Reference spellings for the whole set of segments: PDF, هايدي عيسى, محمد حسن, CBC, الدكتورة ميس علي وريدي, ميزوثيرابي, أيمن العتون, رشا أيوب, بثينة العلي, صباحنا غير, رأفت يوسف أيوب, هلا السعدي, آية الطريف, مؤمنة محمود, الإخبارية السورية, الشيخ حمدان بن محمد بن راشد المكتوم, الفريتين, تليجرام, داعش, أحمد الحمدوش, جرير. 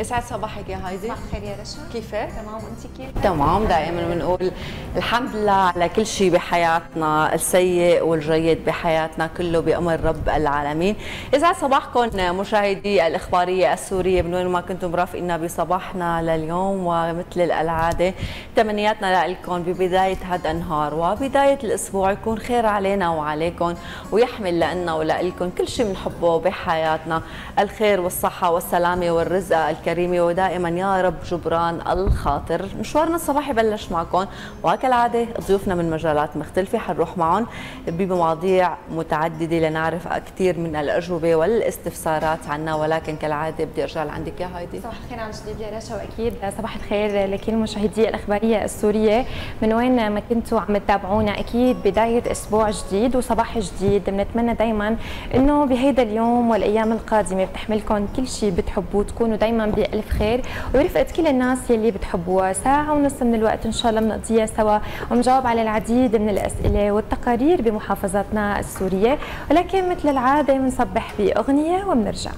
يسعد صباحك يا هايدي. صباح الخير يا رشا. كيفك؟ تمام وانت كيف؟ تمام. دائما بنقول الحمد لله على كل شيء بحياتنا، السيء والجيد بحياتنا كله بأمر رب العالمين. يسعد صباحكم مشاهدي الإخبارية السورية من وين ما كنتم مرافقينا بصباحنا لليوم، ومثل العادة تمنياتنا لكم ببداية هذا النهار وبداية الأسبوع يكون خير علينا وعليكم ويحمل لنا ولكم كل شيء بنحبه بحياتنا، الخير والصحة والسلامة والرزق الكريمة ودائما يا رب جبران الخاطر. مشوارنا الصباحي بلش معكم وكالعادة ضيوفنا من مجالات مختلفة حنروح معهم بمواضيع متعددة لنعرف كثير من الأجوبة والاستفسارات عنا، ولكن كالعادة بدي أرجع لعندك يا هايدي. صباح الخير عن جديد يا رشا، وأكيد صباح الخير لكل مشاهدي الإخبارية السورية من وين ما كنتوا عم تتابعونا. أكيد بداية أسبوع جديد وصباح جديد، بنتمنى دائما إنه بهيدا اليوم والأيام القادمة بتحملكم كل شيء بتحبوه، تكونوا دائما بألف خير وبرفقة كل الناس يلي بتحبوها. ساعة ونص من الوقت إن شاء الله بنقضيها سوا ونجاوب على العديد من الأسئلة والتقارير بمحافظاتنا السورية، ولكن مثل العادة بنصبح بأغنية وبنرجع.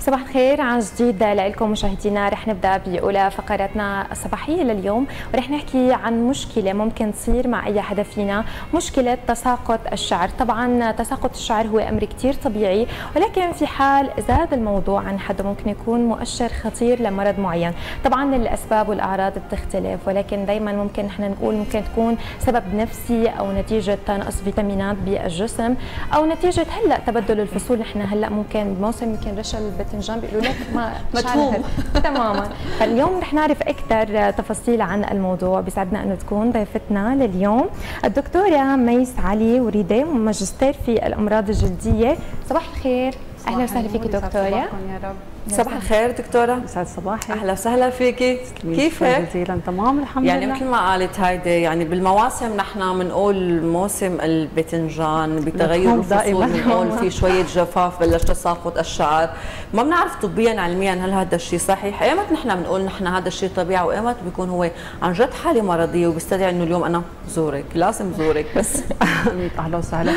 صباح الخير عن جديد لكم مشاهدينا. رح نبدا باولى فقراتنا الصباحيه لليوم، ورح نحكي عن مشكله ممكن تصير مع اي حدا فينا، مشكله تساقط الشعر. طبعا تساقط الشعر هو امر كثير طبيعي، ولكن في حال زاد الموضوع عن حد ممكن يكون مؤشر خطير لمرض معين. طبعا الاسباب والاعراض بتختلف، ولكن دائما ممكن نحن نقول ممكن تكون سبب نفسي او نتيجه نقص فيتامينات بالجسم او نتيجه هلا تبدل الفصول. نحن هلا ممكن بموسم يمكن رشل تنجان بيقولوا لك ما مدهوم تماما. فاليوم رح نعرف اكثر تفاصيل عن الموضوع. بيسعدنا انه تكون ضيفتنا لليوم الدكتوره ميس علي وريدي، ماجستير في الامراض الجلديه. صباح الخير. اهلا وسهلا فيكي دكتوره. يا رب. صباح الخير دكتوره. يسعد صباحك. اهلا وسهلا فيكي. كيفك؟ جزيلا تمام الحمد لله. يعني مثل ما قالت هايدي، يعني بالمواسم نحن بنقول موسم الباذنجان بتغير الفصول، بنقول في شويه جفاف بلش تساقط الشعر، ما بنعرف طبيا علميا هل هذا الشيء صحيح. ايمت نحن بنقول نحن هذا الشيء طبيعي، وايمت بيكون هو عن جد حاله مرضيه وبيستدعي انه اليوم انا زورك لازم زورك بس. اهلا وسهلا.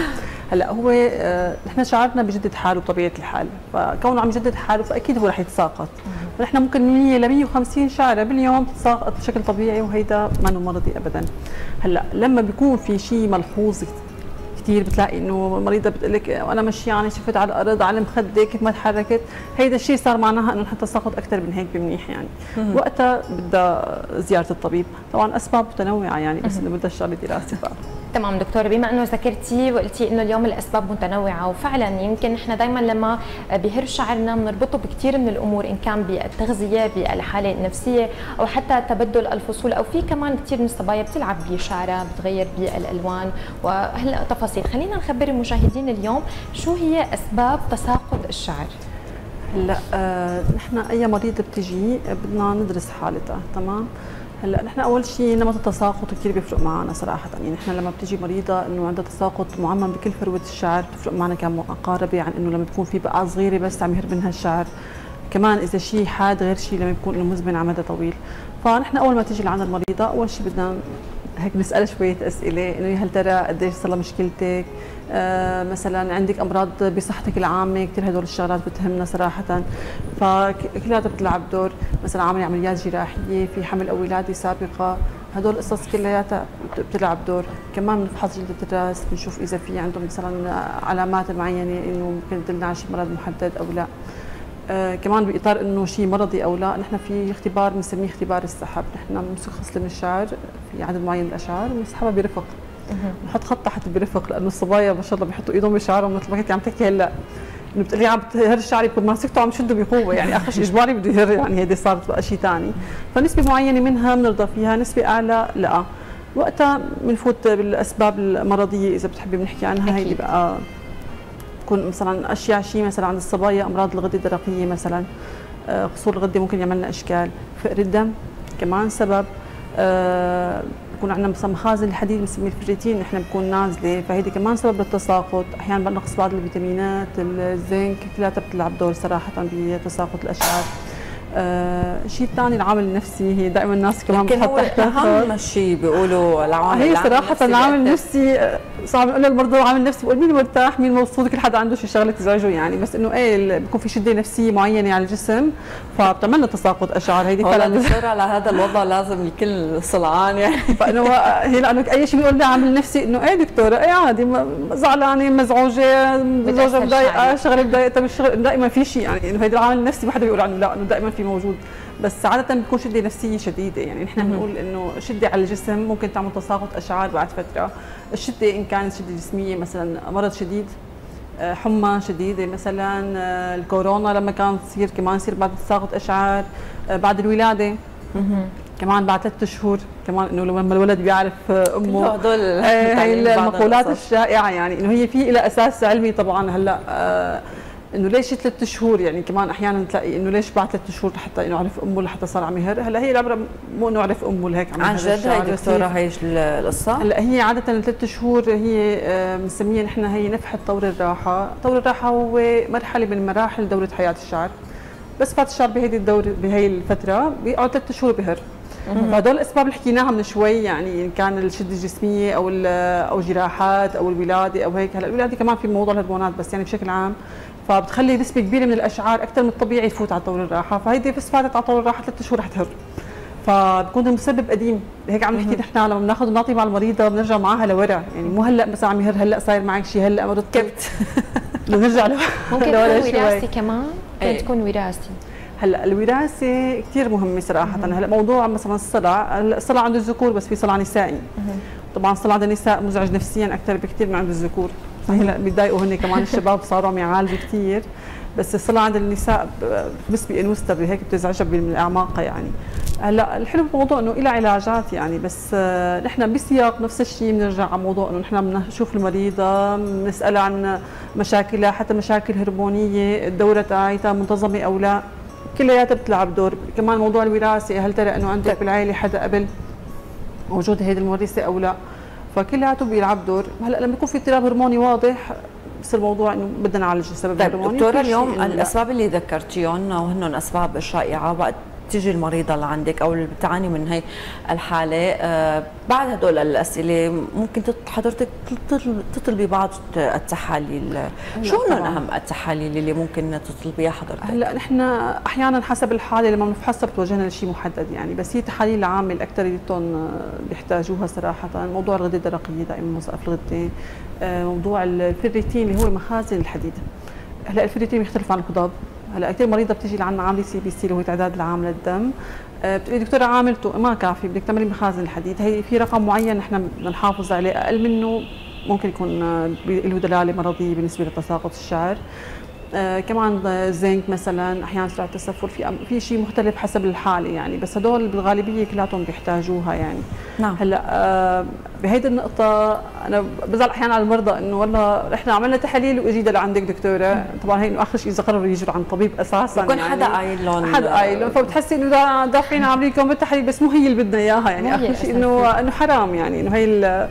هلا هو نحن شعرنا بجدد حاله بطبيعه الحال، فكونه عم يجدد حاله فاكيد هو رح يتساقط. ونحن ممكن 100 ل 150 شعره باليوم تتساقط بشكل طبيعي، وهيدا ما انه مرضي ابدا. هلا لما بيكون في شيء ملحوظ كثير، بتلاقي انه مريضه بتقول لك وانا ماشيه يعني شفت على الارض على مخدة كيف ما تحركت، هيدا الشيء صار معناها انه رح تساقط اكثر من هيك بمنيح يعني. وقتها بدها زياره الطبيب، طبعا اسباب متنوعه يعني، بس انه بدها شغله دراسه. تمام دكتور، بما انه ذكرتي وقلتي انه اليوم الاسباب متنوعه، وفعلا يمكن نحن دائما لما بيهر شعرنا بنربطه بكثير من الامور، ان كان بالتغذيه، بالحاله النفسيه، او حتى تبدل الفصول، او في كمان كثير من الصبايا بتلعب بشعرها، بتغير بالالوان وهلا تفاصيل. خلينا نخبر المشاهدين اليوم شو هي اسباب تساقط الشعر. هلا نحن اي مريضه بتجي بدنا ندرس حالتها. تمام. هلا نحن اول شيء نمط التساقط كثير بيفرق معنا صراحه، يعني نحن لما بتيجي مريضه انه عندها تساقط معمم بكل فروه الشعر بتفرق معنا كمقاربه عن انه لما تكون في بقعه صغيره بس عم يهرب منها الشعر. كمان اذا شيء حاد غير شيء لما يكون انه مزمن على مدى طويل. فنحن اول ما تيجي لعند المريضه اول شيء بدنا هيك نسالها شويه اسئله، انه هل ترى قديش صار لها مشكلتك؟ مثلا عندك امراض بصحتك العامه؟ كثير هدول الشغلات بتهمنا صراحه، فكلها بتلعب دور. مثلا عامله عمليات جراحيه، في حمل او ولاده سابقه، هدول القصص كلياتها بتلعب دور. كمان بنفحص جلد الراس، بنشوف اذا في عندهم مثلا علامات معينه انه ممكن تدلنا على شيء مرض محدد او لا. كمان باطار انه شيء مرضي او لا، نحن في اختبار بنسميه اختبار السحب، نحن بنمسك خصله من الشعر في عدد معين من الاشعار وبنسحبها برفق، بنحط خط تحت برفق، لانه الصبايا ما شاء الله بيحطوا ايدهم بشعرهم مثل ما كنت عم تحكي هلا، انه بتقلي عم تهر شعري بكون ماسكته عم شده بقوه يعني اخر شيء اجباري بده يهر يعني، هيدي صارت بقى شيء ثاني. فنسبه معينه منها بنرضى فيها، نسبه اعلى لا. وقتها بنفوت بالاسباب المرضيه اذا بتحبي بنحكي عنها. هي بقى تكون مثلا اشياء شيء مثلا عند الصبايا امراض الغده الدرقيه، مثلا قصور الغده ممكن يعمل لنا اشكال، فقر الدم كمان سبب، بكون عندنا مثلا مخازن الحديد بنسميه الفريتين نحن بكون نازله، فهيدي كمان سبب للتساقط. احيانا بنقص بعض الفيتامينات، الزنك، كلها بتلعب دور صراحه بتساقط الاشعار. شيء ثاني العامل النفسي، هي دائما الناس كلها بتحط تحتها اهم شيء بيقولوا العامل النفسي. هي صراحه العامل النفسي صعب نقول للمرضى العامل النفسي، بقول مين مرتاح مين مبسوط، كل حدا عنده شيء شغله تزعجه يعني، بس انه ايه بيكون في شده نفسيه معينه على الجسم فبتعمل له تساقط اشعار. هيدي فعلا نصير على هذا الوضع لازم الكل صلعان يعني فانه هي لانه اي شيء بيقول لها عامل نفسي انه ايه دكتوره ايه عادي زعلانه مزعوجه زوجها مضايقه شغله مضايقتها بالشغل، دائما في شيء يعني انه هيدي العامل النفسي ما حدا بيقول عنه لا، انه دائما في موجود، بس عادة بتكون شدة نفسية شديدة يعني. نحن بنقول انه شدة على الجسم ممكن تعمل تساقط اشعار بعد فترة، الشدة ان كانت شدة جسمية مثلا مرض شديد، حمى شديدة مثلا، الكورونا لما كانت تصير كمان يصير بعد تساقط اشعار، بعد الولادة كمان بعد 3 شهور كمان انه لما الولد بيعرف امه، هدول هي المقولات الشائعة يعني انه هي في لها اساس علمي طبعا. هلا انه ليش 3 شهور يعني، كمان احيانا تلاقي انه ليش بعد 3 شهور لحتى انه عرف امه لحتى صار عم يهرب. هلا هي العبره مو انه عرف امه لهيك عم يهرب عن جد. هي دكتوره هي القصه هلا هي عاده 3 شهور هي بنسميها نحن هي نفحه طور الراحه. طور الراحه هو مرحله من مراحل دوره حياه الشعر، بس فات الشعر بهيدي الدوره بهي الفتره بيقعد 3 شهور بهرب. فهدول الاسباب اللي حكيناها من شوي يعني، ان كان الشده الجسميه او جراحات او الولاده او هيك. هلا الولاده كمان في موضوع الهرمونات، بس يعني بشكل عام فبتخلي نسبة كبيرة من الأشعار أكثر من الطبيعي يفوت على طول الراحة، فهيدي بس فاتت على طول الراحة 3 شهور رح تهر، فبكون المسبب قديم. هيك عم نحكي نحن لما بناخذ ونعطي مع المريضة بنرجع معها لورا، يعني مو هلا مثلا عم يهر هلا صاير معك شيء هلا مرض كبت بنرجع لورا. ممكن تكون وراثي كمان؟ ممكن تكون وراثي. هلا الوراثه كثير مهمه صراحه. هلا موضوع مثلا الصلع، الصلع عند الذكور بس في صلع نسائي. طبعا صلع عند النساء مزعج نفسيا اكثر بكثير من عند الذكور، هلا بيتضايقوا هن كمان الشباب صاروا يعالجوا كثير، بس الصلع عند النساء بالنسبه انوثتها هيك بتزعجها من اعماقها يعني. هلا الحلو بالموضوع انه إلى علاجات يعني، بس نحن بسياق نفس الشيء بنرجع على موضوع انه نحن بنشوف المريضه بنسالها عن مشاكلها، حتى مشاكل هرمونيه، الدوره تاعتها منتظمه او لا، كلياتها بتلعب دور. كمان موضوع الوراثه، هل ترى انه عندك بالعائله حدا قبل موجود هيدي المورثه او لا، فكلياته بيلعب دور. هلا لما يكون في اضطراب هرموني واضح بصير الموضوع انه بدنا نعالج السبب الهرموني. دكتوره اليوم الاسباب اللي ذكرتيهم وهن اسباب شائعه، وقت تيجي المريضه لعندك او اللي بتعاني من هي الحاله بعد هدول الاسئله ممكن حضرتك تطلبي بعض التحاليل، شو هن اهم التحاليل اللي ممكن تطلبيها حضرتك؟ هلا نحن احيانا حسب الحاله لما بنفحصها بتوجهنا لشيء محدد يعني، بس هي تحاليل العامه الاكثر اللي بيحتاجوها صراحه موضوع الغده الدرقيه، دائما مسقف الغده، موضوع الفريتين اللي هو مخازن الحديد. هلا الفريتين بيختلف عن الهضاب. هلا كثير مريضه بتيجي لعنا عامله CBC اللي هو تعداد العام للدم، بتقولي دكتوره عاملته ما كافي بدك تعملي مخازن الحديد. هي في رقم معين نحن بدنا نحافظ عليه، اقل منه ممكن يكون له دلاله مرضيه بالنسبه لتساقط الشعر. كمان زنك مثلا، احيانا سرعه التصفر، في شيء مختلف حسب الحاله يعني، بس هدول بالغالبيه كلياتهم بيحتاجوها يعني. نعم. هلا بهيدي النقطه انا بزعل احيانا على المرضى انه والله نحن عملنا تحاليل واجينا لعندك دكتوره. طبعا هي انه اخر شيء اذا قرروا يجوا عند طبيب اساسا بكون يعني حدا قايل لهم، حدا قايل لهم، فبتحسي انه دافعين عاملين لكم بالتحاليل بس مو هي اللي بدنا اياها يعني. اخر شيء انه حرام يعني، انه هي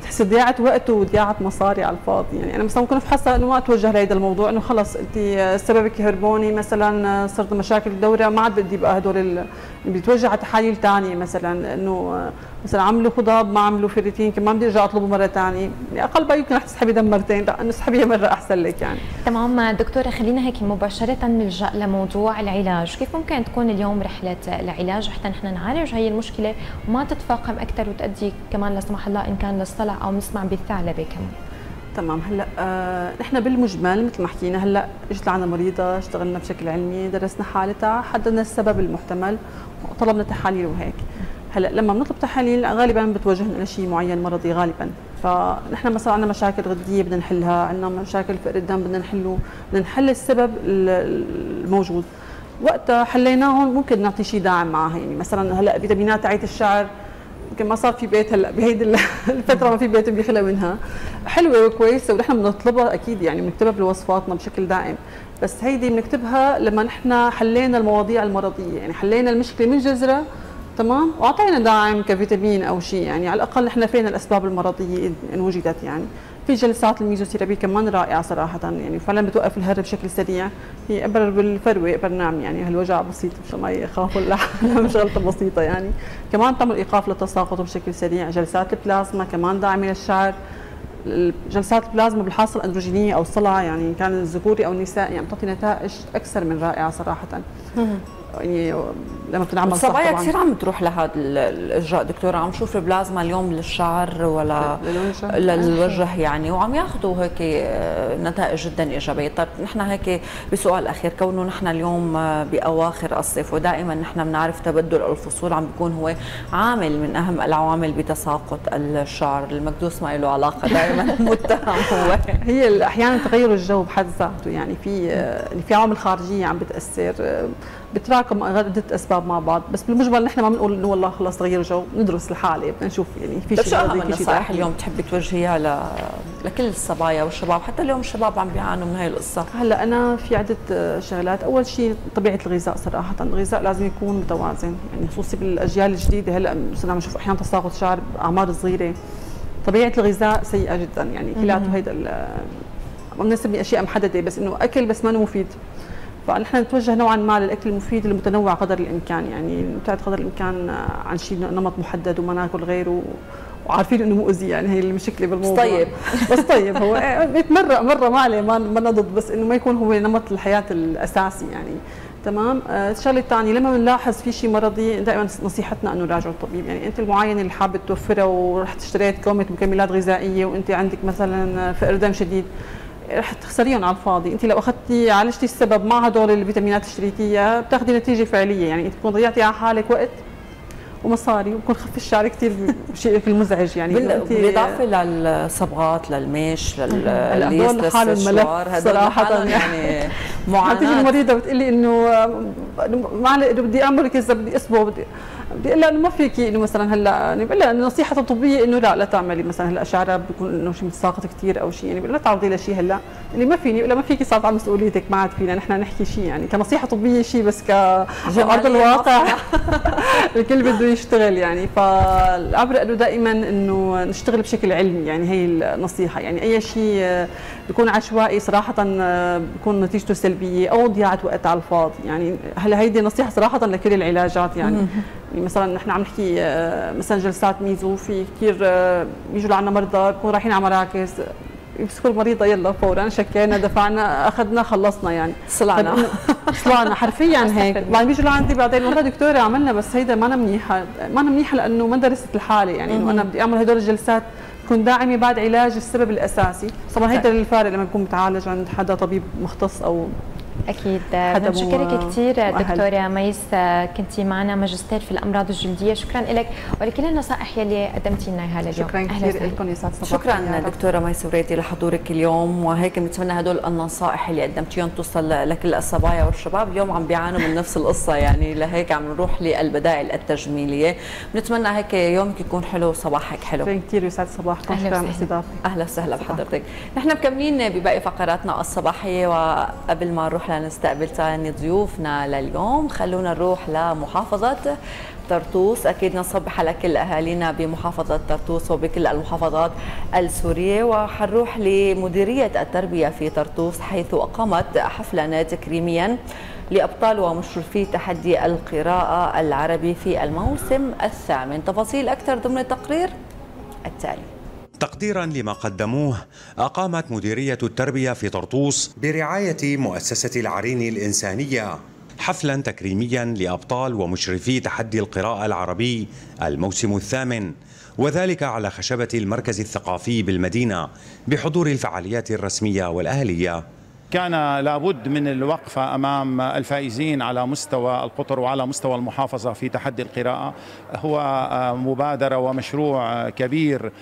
بتحسي ضيعت وقته وضيعت مصاري على الفاضي يعني. انا مثلا ممكن افحصها انه ما اتوجه لهيدا الموضوع، انه خلص انت سببك هرموني مثلا، صرت مشاكل الدوره، ما عاد بدي بقى هدول اللي بيتوجه على تحاليل ثانيه مثلا، انه مثلا عملوا خضاب ما عملوا فريتين كمان بدي ارجع اطلبه مره ثانيه يعني. اقل بقى يمكن رح تسحبي دم مرتين، لا انه اسحبيها مره احسن لك يعني. تمام دكتوره، خلينا هيك مباشره نلجا لموضوع العلاج. كيف ممكن تكون اليوم رحله العلاج حتى نحن نعالج هي المشكله وما تتفاقم اكثر وتؤدي كمان لا سمح الله ان كان للصلع او نسمع بالثعلبه كمان؟ تمام. هلا نحن بالمجمل مثل ما حكينا، هلا اجت لعنا مريضه اشتغلنا بشكل علمي، درسنا حالتها، حددنا السبب المحتمل وطلبنا تحاليل وهيك. هلا لما بنطلب تحاليل غالبا بتوجهنا لشيء معين مرضي غالبا، فنحن مثلا عندنا مشاكل غديه بدنا نحلها، عندنا مشاكل فقر الدم بدنا نحله، بدنا نحل السبب الموجود. وقتها حليناهم ممكن نعطي شيء داعم معها يعني، مثلا هلا فيتامينات تاعت الشعر يمكن ما صار في بيت هلا بهيدي الفتره ما في بيت بيخلى منها، حلوه وكويسه ونحن بنطلبها اكيد يعني، بنكتبها بالوصفاتنا بشكل دائم، بس هيدي بنكتبها لما نحن حلينا المواضيع المرضيه يعني، حلينا المشكله من جذرها تمام واعطينا داعم كفيتامين او شيء يعني، على الاقل نحن فينا الاسباب المرضيه ان وجدت يعني. في جلسات الميزوثيرابي كمان رائعه صراحه، يعني فعلا بتوقف الهرم بشكل سريع، هي ابر بالفروه ابر نعم، يعني هالوجع بسيط مشان ما يخافوا لحالهم شغلتها بسيطه يعني، كمان تعمل ايقاف للتساقط بشكل سريع، جلسات البلازما كمان داعمه للشعر، جلسات البلازما بالحاصه الاندروجينيه او الصلعه يعني كان الذكوري او النسائي يعني بتعطي نتائج اكثر من رائعه صراحه. يعني لما بتنعمل صح طبعا الصبايا كثير عم تروح لهذا الاجراء دكتوره، عم شوف البلازما اليوم للشعر ولا للوجه يعني، وعم ياخذوا هيك نتائج جدا ايجابيه. طيب نحن هيك بسؤال اخير، كونه نحن اليوم باواخر الصيف ودائما نحن بنعرف تبدل الفصول عم بيكون هو عامل من اهم العوامل بتساقط الشعر، المكدوس ما له علاقه دائما متهم هو هي احيانا تغير الجو بحد ذاته، يعني في عوامل خارجيه عم بتاثر، بتراكم عدة اسباب مع بعض، بس بالمجمل نحن ما بنقول انه والله خلص تغير جو، ندرس الحاله بدنا نشوف يعني في شيء. شو اهم النصائح اليوم بتحبي توجهيها لكل الصبايا والشباب، حتى اليوم الشباب عم بيعانوا من هي القصه؟ هلا انا في عده شغلات، اول شيء طبيعه الغذاء صراحه، الغذاء لازم يكون متوازن، يعني خصوصي بالاجيال الجديده هلا صرنا عم نشوف احيانا تساقط شعر باعمار صغيره، طبيعه الغذاء سيئه جدا يعني كلياته هيدا بدنا نسمي اشياء محدده، بس انه اكل بس ما مفيد، فنحن نتوجه نوعا ما للاكل المفيد المتنوع قدر الامكان، يعني نبتعد قدر الامكان عن شيء نمط محدد وما ناكل غيره، وعارفين انه مؤذي يعني هي المشكله بالموضوع. بس طيب بس طيب هو بيتمرق مره ما عليه، ما ضد، بس انه ما يكون هو نمط الحياه الاساسي يعني. تمام. الشغله الثانيه لما بنلاحظ في شيء مرضي دائما نصيحتنا انه نراجع الطبيب، يعني انت المعاينه اللي حابه توفرها ورحت اشتريت كومه مكملات غذائيه وانت عندك مثلا فقدان شديد رح تخسريهم على الفاضي، انت لو اخذتي عالجتي السبب مع هدول الفيتامينات اللي اشتريتي اياها بتاخذي نتيجه فعليه، يعني انت بتكون ضيعتي على حالك وقت ومصاري، وبكون خف الشعر كثير شيء في المزعج يعني. بالاضافه للصبغات للميش للليس للشعر صراحه يعني معاناه. بتيجي المريضه بتقول لي انه بدي اعمل كذا بدي اصبغ بدي، بقول لها انه ما فيكي انه مثلا هلا، يعني بقول لها النصيحه الطبيه انه لا تعملي مثلا هلا شعرها بيكون انه شيء متساقط كثير او شيء، يعني بقول لها تعرضي لشيء هلا اللي ما فيني، بقول لها ما فيكي صارت على مسؤوليتك ما عاد فينا نحن نحكي شيء يعني كنصيحه طبيه شيء، بس كارض الواقع الكل بده يشتغل يعني. فالعبر انه دائما انه نشتغل بشكل علمي، يعني هي النصيحه، يعني اي شيء بيكون عشوائي صراحه بيكون نتيجته سلبيه او ضياعه وقت على الفاضي يعني. هلا هيدي نصيحه صراحه لكل العلاجات يعني مثلا نحن عم نحكي مثلا جلسات ميزو، في كثير بيجوا لعنا مرضى بكونوا رايحين على مراكز يمسكوا المريضه يلا فورا شكينا دفعنا اخذنا خلصنا يعني طلعنا حرفيا هيك. بعدين بيجوا لعندي بعدين والله دكتوره عملنا بس هيدا ما انا منيحه، ما انا منيحه لانه ما درست الحاله، يعني انه انا بدي اعمل هدول الجلسات تكون داعمه بعد علاج السبب الاساسي. طبعا هيدا الفارق لما بكون متعالج عند حدا طبيب مختص او أكيد. بنشكرك كثير دكتورة ميس، كنتي معنا ماجستير في الأمراض الجلدية، شكراً لك ولكل النصائح يلي قدمتي لنا إياها اليوم. شكراً كثير لكم يا سعد صباح. شكراً دكتورة ميس وريدي لحضورك اليوم، وهيك بنتمنى هدول النصائح اللي قدمتيهم توصل لكل الصبايا والشباب، اليوم عم بيعانوا من نفس القصة يعني، لهيك عم نروح للبدائل التجميلية، بنتمنى هيك يومك يكون حلو وصباحك حلو. شكراً كثير يسعد صباحكم، شكراً على الاستضافة. أهلا وسهلا بحضرتك. نحن مكملين بباقي فقراتنا الصباحية، وقبل ما نروح لنستقبل ثاني ضيوفنا لليوم خلونا نروح لمحافظة طرطوس. أكيد نصبح على كل أهالينا بمحافظة طرطوس وبكل المحافظات السورية، وحنروح لمديرية التربية في طرطوس حيث أقامت حفلا تكريميا لأبطال ومشرفي تحدي القراءة العربي في الموسم الثامن. تفاصيل أكثر ضمن التقرير التالي. تقديرا لما قدموه أقامت مديرية التربية في طرطوس برعاية مؤسسة العرين الإنسانية حفلا تكريميا لأبطال ومشرفي تحدي القراءة العربي الموسم الثامن، وذلك على خشبة المركز الثقافي بالمدينة بحضور الفعاليات الرسمية والأهلية. كان لابد من الوقفة أمام الفائزين على مستوى القطر وعلى مستوى المحافظة في تحدي القراءة، هو مبادرة ومشروع كبير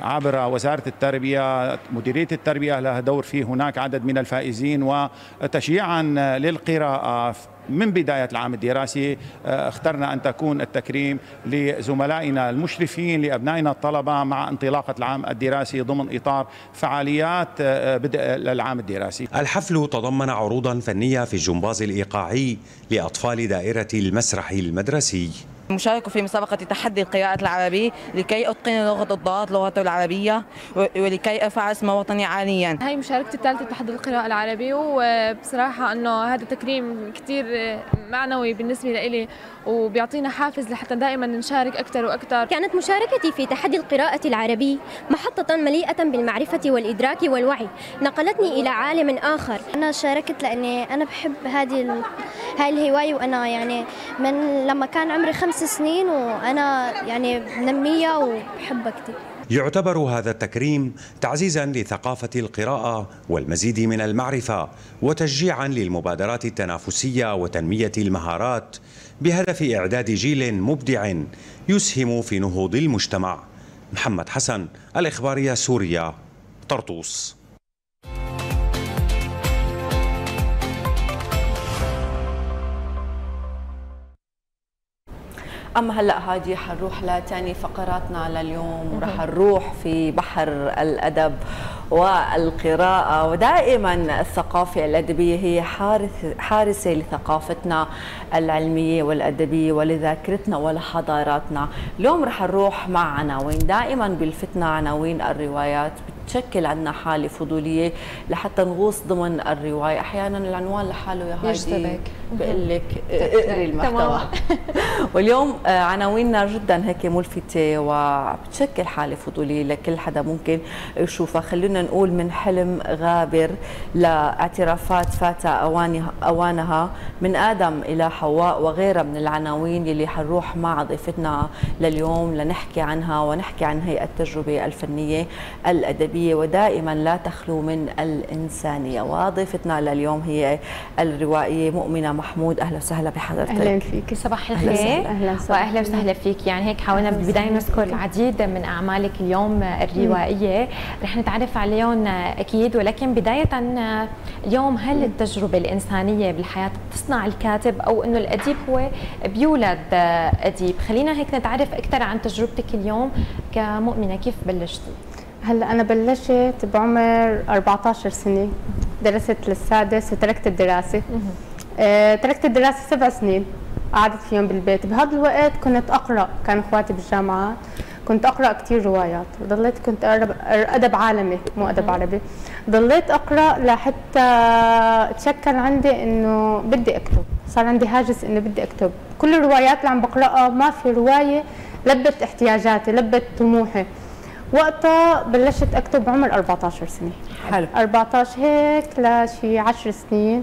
عبر وزارة التربية مديرية التربية لها دور فيه، هناك عدد من الفائزين، وتشجيعا للقراءة من بداية العام الدراسي اخترنا أن تكون التكريم لزملائنا المشرفين لأبنائنا الطلبة مع انطلاقة العام الدراسي ضمن إطار فعاليات بدء العام الدراسي. الحفل تضمن عروضا فنية في الجمباز الإيقاعي لأطفال دائرة المسرح المدرسي. مشاركوا في مسابقة تحدي القراءة العربي لكي أتقن لغة الضاد لغته العربية ولكي أرفع اسمه وطني عاليا. هي مشاركتي الثالثة بتحدي القراءة العربي، وبصراحة أنه هذا تكريم كثير معنوي بالنسبة لإلي وبيعطينا حافز لحتى دائما نشارك أكثر وأكثر. كانت مشاركتي في تحدي القراءة العربي محطة مليئة بالمعرفة والإدراك والوعي، نقلتني إلى عالم آخر. أنا شاركت لأني أنا بحب هاي الهواية، وأنا يعني من لما كان عمري 5 سنين وأنا يعني بنميها وبحبها كثير. يعتبر هذا التكريم تعزيزا لثقافة القراءة والمزيد من المعرفة، وتشجيعا للمبادرات التنافسية وتنمية المهارات بهدف إعداد جيل مبدع يسهم في نهوض المجتمع. محمد حسن، الإخبارية السورية، طرطوس. أما هلأ هادي حنروح لتاني فقراتنا لليوم، ورح نروح في بحر الأدب والقراءة. ودائما الثقافة الأدبية هي حارسة لثقافتنا العلمية والأدبية ولذاكرتنا ولحضاراتنا. اليوم رح نروح مع عناوين، دائما بلفتنا عناوين الروايات، بتشكل عندنا حالة فضولية لحتى نغوص ضمن الرواية. أحيانا العنوان لحاله يا هايدي بقول لك اقري المحتوى. واليوم عناويننا جدا هيك ملفتة وبتشكل حالة فضولية لكل حدا ممكن يشوفها. خلونا نقول من حلم غابر لاعترافات فات أوانها، من آدم إلى حواء وغيرها من العناوين اللي حنروح مع ضيفتنا لليوم لنحكي عنها ونحكي عن هي التجربة الفنية الأدبية، ودائما لا تخلو من الإنسانية. وضيفتنا لليوم هي الروائية مؤمنة محمود. أهلا وسهلا بحضرتك. أهلا فيك، صباح الخير. وأهلا وسهلا فيك. يعني هيك حاولنا بالبداية نذكر العديد من أعمالك اليوم الروائية، رح نتعرف عليهم أكيد، ولكن بداية اليوم، هل التجربة الإنسانية بالحياة بتصنع الكاتب أو أنه الأديب هو بيولد أديب؟ خلينا هيك نتعرف أكثر عن تجربتك اليوم كمؤمنة، كيف بلشتي؟ هلا أنا بلشت بعمر 14 سنة، درست للسادس وتركت الدراسة. تركت الدراسة 7 سنين، قعدت فيهم بالبيت. بهذا الوقت كنت أقرأ، كان إخواتي بالجامعة، كنت أقرأ كثير روايات، ضليت كنت أدب عالمي مو أدب عربي، ضليت أقرأ لحتى تشكل عندي إنه بدي أكتب، صار عندي هاجس إنه بدي أكتب. كل الروايات اللي عم بقرأها ما في رواية لبت احتياجاتي، لبت طموحي. وقتها بلشت أكتب بعمر 14 سنة. حلو. 14 هيك لشي 10 سنين،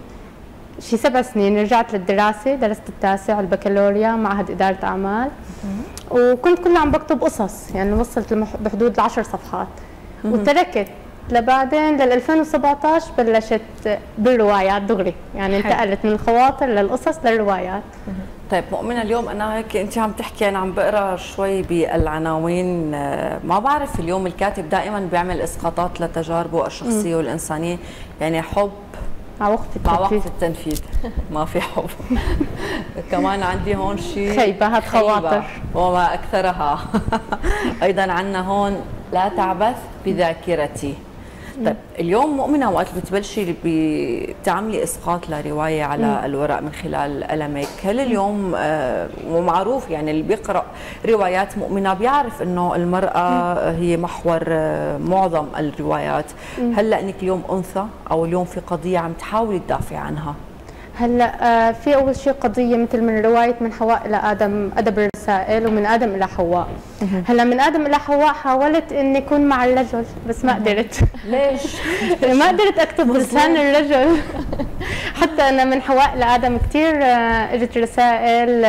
شي 7 سنين، رجعت للدراسة، درست التاسع البكالوريا معهد إدارة أعمال. وكنت كل عم بكتب قصص، يعني وصلت بحدود 10 صفحات، وتركت لبعدين لل 2017 بلشت بالروايات دغري، يعني انتقلت من الخواطر للقصص للروايات. طيب مؤمنة، اليوم أنا هيك أنت عم تحكي، أنا عم بقرأ شوي بالعناوين، ما بعرف اليوم الكاتب دائما بيعمل إسقاطات لتجاربه الشخصية والإنسانية، يعني حب مع وقف التنفيذ ما في حب. كمان عندي هون شيء خيبة خواطر وما أكثرها. أيضا عندنا هون لا تعبث بذاكرتي. طيب اليوم مؤمنة، وقت بتبلشي بتعملي إسقاط لرواية على الورق من خلال قلمك، هل اليوم ومعروف يعني اللي بيقرأ روايات مؤمنة بيعرف إنه المرأة هي محور معظم الروايات، هلأ إنك اليوم أنثى أو اليوم في قضية عم تحاولي تدافعي عنها؟ هلأ في أول شيء قضية مثل من رواية من حواء إلى آدم، أدب الرسائل، ومن آدم إلى حواء. هلأ من آدم إلى حواء حاولت إني أكون مع الرجل بس ما قدرت. ليش؟ ما قدرت أكتب بلسان الرجل. حتى أنا من حواء إلى آدم كثير إجت رسائل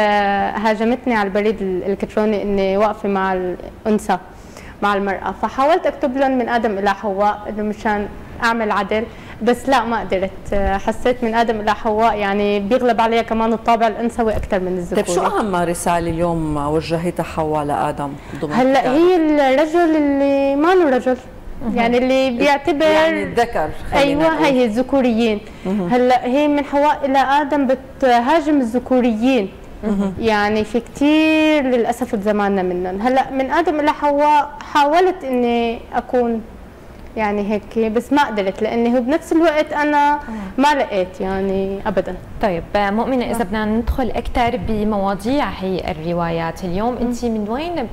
هاجمتني على البريد الإلكتروني إني واقفة مع الأنثى مع المرأة، فحاولت أكتب لهم من آدم إلى حواء إنه مشان أعمل عدل، بس لا ما قدرت. حسيت من آدم إلى حواء يعني بيغلب عليها كمان الطابع الأنثوي أكثر من الذكوري. طيب شو أهم رسالة اليوم وجهتها حواء لآدم ضمن هلا هي الرجل اللي ما له رجل، يعني اللي بيعتبر يعني الذكر، أيوة هي الذكوريين. هلا هي من حواء إلى آدم بتهاجم الذكوريين، يعني في كثير للأسف بزماننا منهم. هلا من آدم إلى حواء حاولت إني أكون يعني هيك، بس ما قدرت لاني بنفس الوقت انا ما لقيت يعني ابدا. طيب مؤمنه، اذا بدنا ندخل اكثر بمواضيع هي الروايات اليوم، انت من وين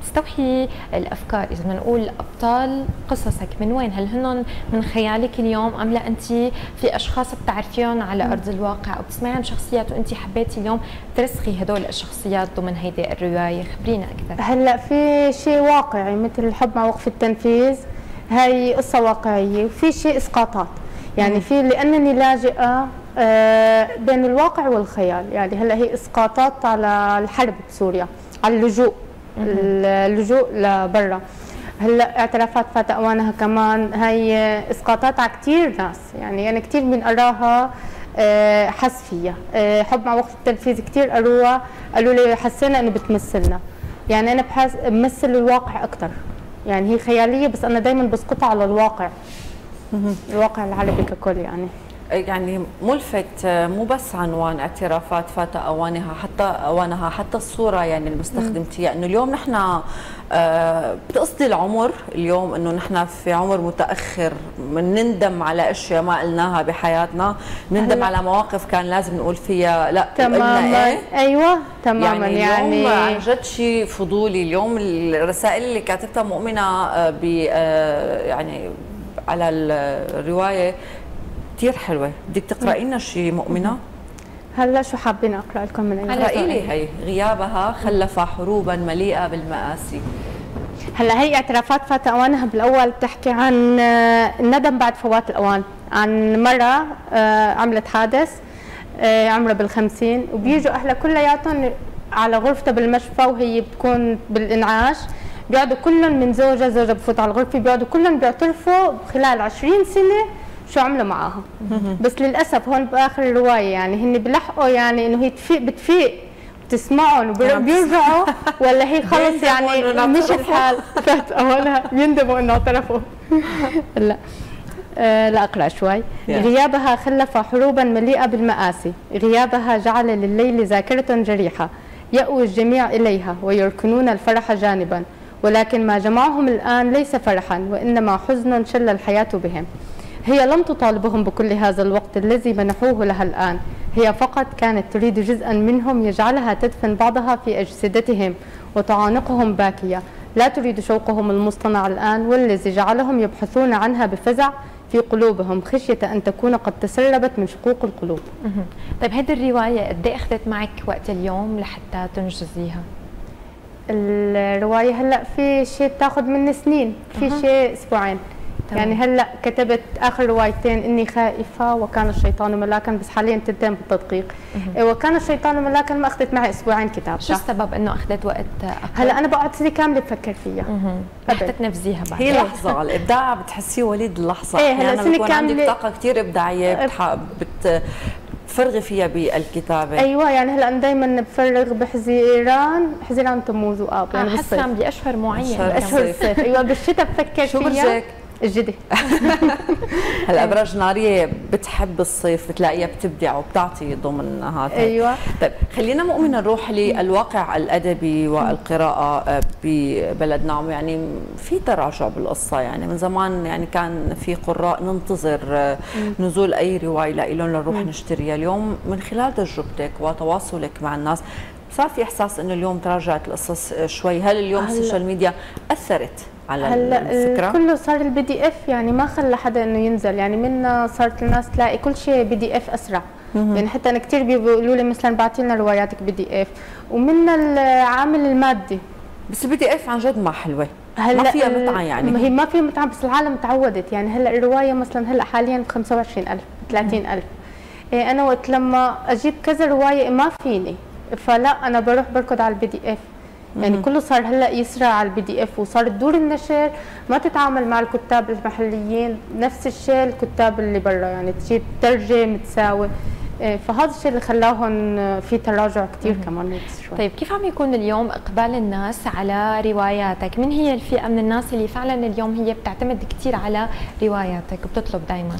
بتستوحي الافكار؟ اذا بدنا نقول ابطال قصصك من وين؟ هل هن من خيالك اليوم ام لا انت في اشخاص بتعرفيهم على ارض الواقع او بتسمعي عن شخصيات وانت حبيتي اليوم ترسخي هدول الشخصيات ضمن هيدي الروايه؟ خبرينا اكثر. هلا في شيء واقعي مثل الحب مع وقف التنفيذ، هاي قصة واقعية، وفي شيء اسقاطات، يعني في لانني لاجئة بين الواقع والخيال، يعني هلا هي اسقاطات على الحرب بسوريا، على اللجوء لبرا، هلا اعترافات فاتة اوانها كمان، هي اسقاطات على كثير ناس، يعني انا كثير من قراها حس فيها، حب مع وقت التنفيذ كثير قروها قالوا لي حسينا انه بتمثلنا، يعني انا بمثل الواقع اكثر، يعني هي خياليه بس انا دايما بسقطها على الواقع، الواقع العربي ككل. يعني ملفت مو بس عنوان اعترافات فات اوانها، حتى الصوره يعني المستخدمتيها، انه اليوم نحن بتقصدي العمر، اليوم انه نحن في عمر متاخر بنندم على اشياء ما قلناها بحياتنا، بنندم على مواقف كان لازم نقول فيها لا. تماما إيه؟ ايوه تماما، يعني اليوم عن جد شيء فضولي. اليوم الرسائل اللي كاتبتها مؤمنه يعني على الروايه كثير حلوة، بدك تقرأي لنا شيء مؤمنة؟ هلا شو حابين اقرأ لكم من اي؟ اقرأي لي هي. غيابها خلف حروبا مليئة بالمآسي. هلا هي اعترافات فات اوانها بالاول بتحكي عن الندم بعد فوات الاوان، عن مرة عملت حادث عمرها بال50 وبيجوا اهلها كلياتهم على غرفتها بالمشفى وهي بتكون بالانعاش، بيقعدوا كلهم من زوجها بفوت على الغرفة، بيقعدوا كلهم بيعترفوا خلال 20 سنة شو عملوا معاها. بس للاسف هون باخر الروايه يعني هن بلحقوا، يعني انه هي بتفيق بتسمعهم وبيرجعوا، ولا هي خلص يعني مش الحال فات اولها، بيندموا انه اعترفوا. لا لا اقرا شوي. غيابها خلف حروبا مليئه بالمآسي، غيابها جعل لليل ذاكره جريحه يأوي الجميع اليها ويركنون الفرح جانبا، ولكن ما جمعهم الان ليس فرحا وانما حزن شل الحياه بهم. هي لم تطالبهم بكل هذا الوقت الذي منحوه لها الآن، هي فقط كانت تريد جزءا منهم يجعلها تدفن بعضها في أجسدتهم وتعانقهم باكية، لا تريد شوقهم المصطنع الآن والذي جعلهم يبحثون عنها بفزع في قلوبهم خشية أن تكون قد تسربت من شقوق القلوب. طيب هذه الرواية قد ايه أخذت معك وقت اليوم لحتى تنجزيها؟ الرواية هلأ في شيء بتاخذ مني سنين، في شيء أسبوعين. يعني هلا كتبت اخر روايتين اني خائفه وكان الشيطان ملاكا، بس حاليا تنتين بالتدقيق. وكان الشيطان ملاكا ما اخذت معي اسبوعين كتابتها. شو السبب انه اخذت وقت اقل؟ هلا انا بقعد سنه كامله بفكر فيها لحتى تنفذيها بعد. هي لحظه الابداع بتحسيه وليد اللحظه، يعني هلا سنه كامله عندك طاقه كثير ابداعيه بتفرغي فيها بالكتابه. ايوه يعني هلا انا دائما بفرغ بحزيران تموز واب، يعني بالصيف حسنا باشهر معين، باشهر الصيف. ايوه بالشتاء بفكر شو برجك؟ الجدي. هلا ابراج ناريه بتحب الصيف، بتلاقيها بتبدع وبتعطي ضمن هذا. ايوه طيب خلينا مؤمنه نروح للواقع الادبي والقراءه ببلدنا، يعني في تراجع بالقصه، يعني من زمان يعني كان في قراء ننتظر نزول اي روايه لهم لنروح نشتريها، اليوم من خلال تجربتك وتواصلك مع الناس صار في احساس انه اليوم تراجعت القصص شوي، هل اليوم السوشيال ميديا اثرت على الفكره؟ كله صار الPDF، يعني ما خلى حدا انه ينزل، يعني منا صارت الناس تلاقي كل شيء PDF اسرع. يعني حتى انا كثير بيقولوا لي مثلا بعتي لنا رواياتك PDF، ومنا العامل المادي. بس الPDF عن جد ما حلوه، هلا ما فيها متعه، يعني هي ما فيها متعه بس العالم تعودت، يعني هلا الروايه مثلا هلا حاليا ب 25000 30000. انا وقت لما اجيب كذا روايه ما فيني، فلا انا بروح بركض على الPDF، يعني كله صار هلا يسرع على الPDF، وصار تدور النشر ما تتعامل مع الكتاب المحليين نفس الشيء الكتاب اللي برا، يعني تجيب ترجمة متساوي، فهذا الشيء اللي خلاهم في تراجع كثير كمان شوي. طيب كيف عم يكون اليوم اقبال الناس على رواياتك؟ من هي الفئة من الناس اللي فعلا اليوم هي بتعتمد كثير على رواياتك وبتطلب دائما؟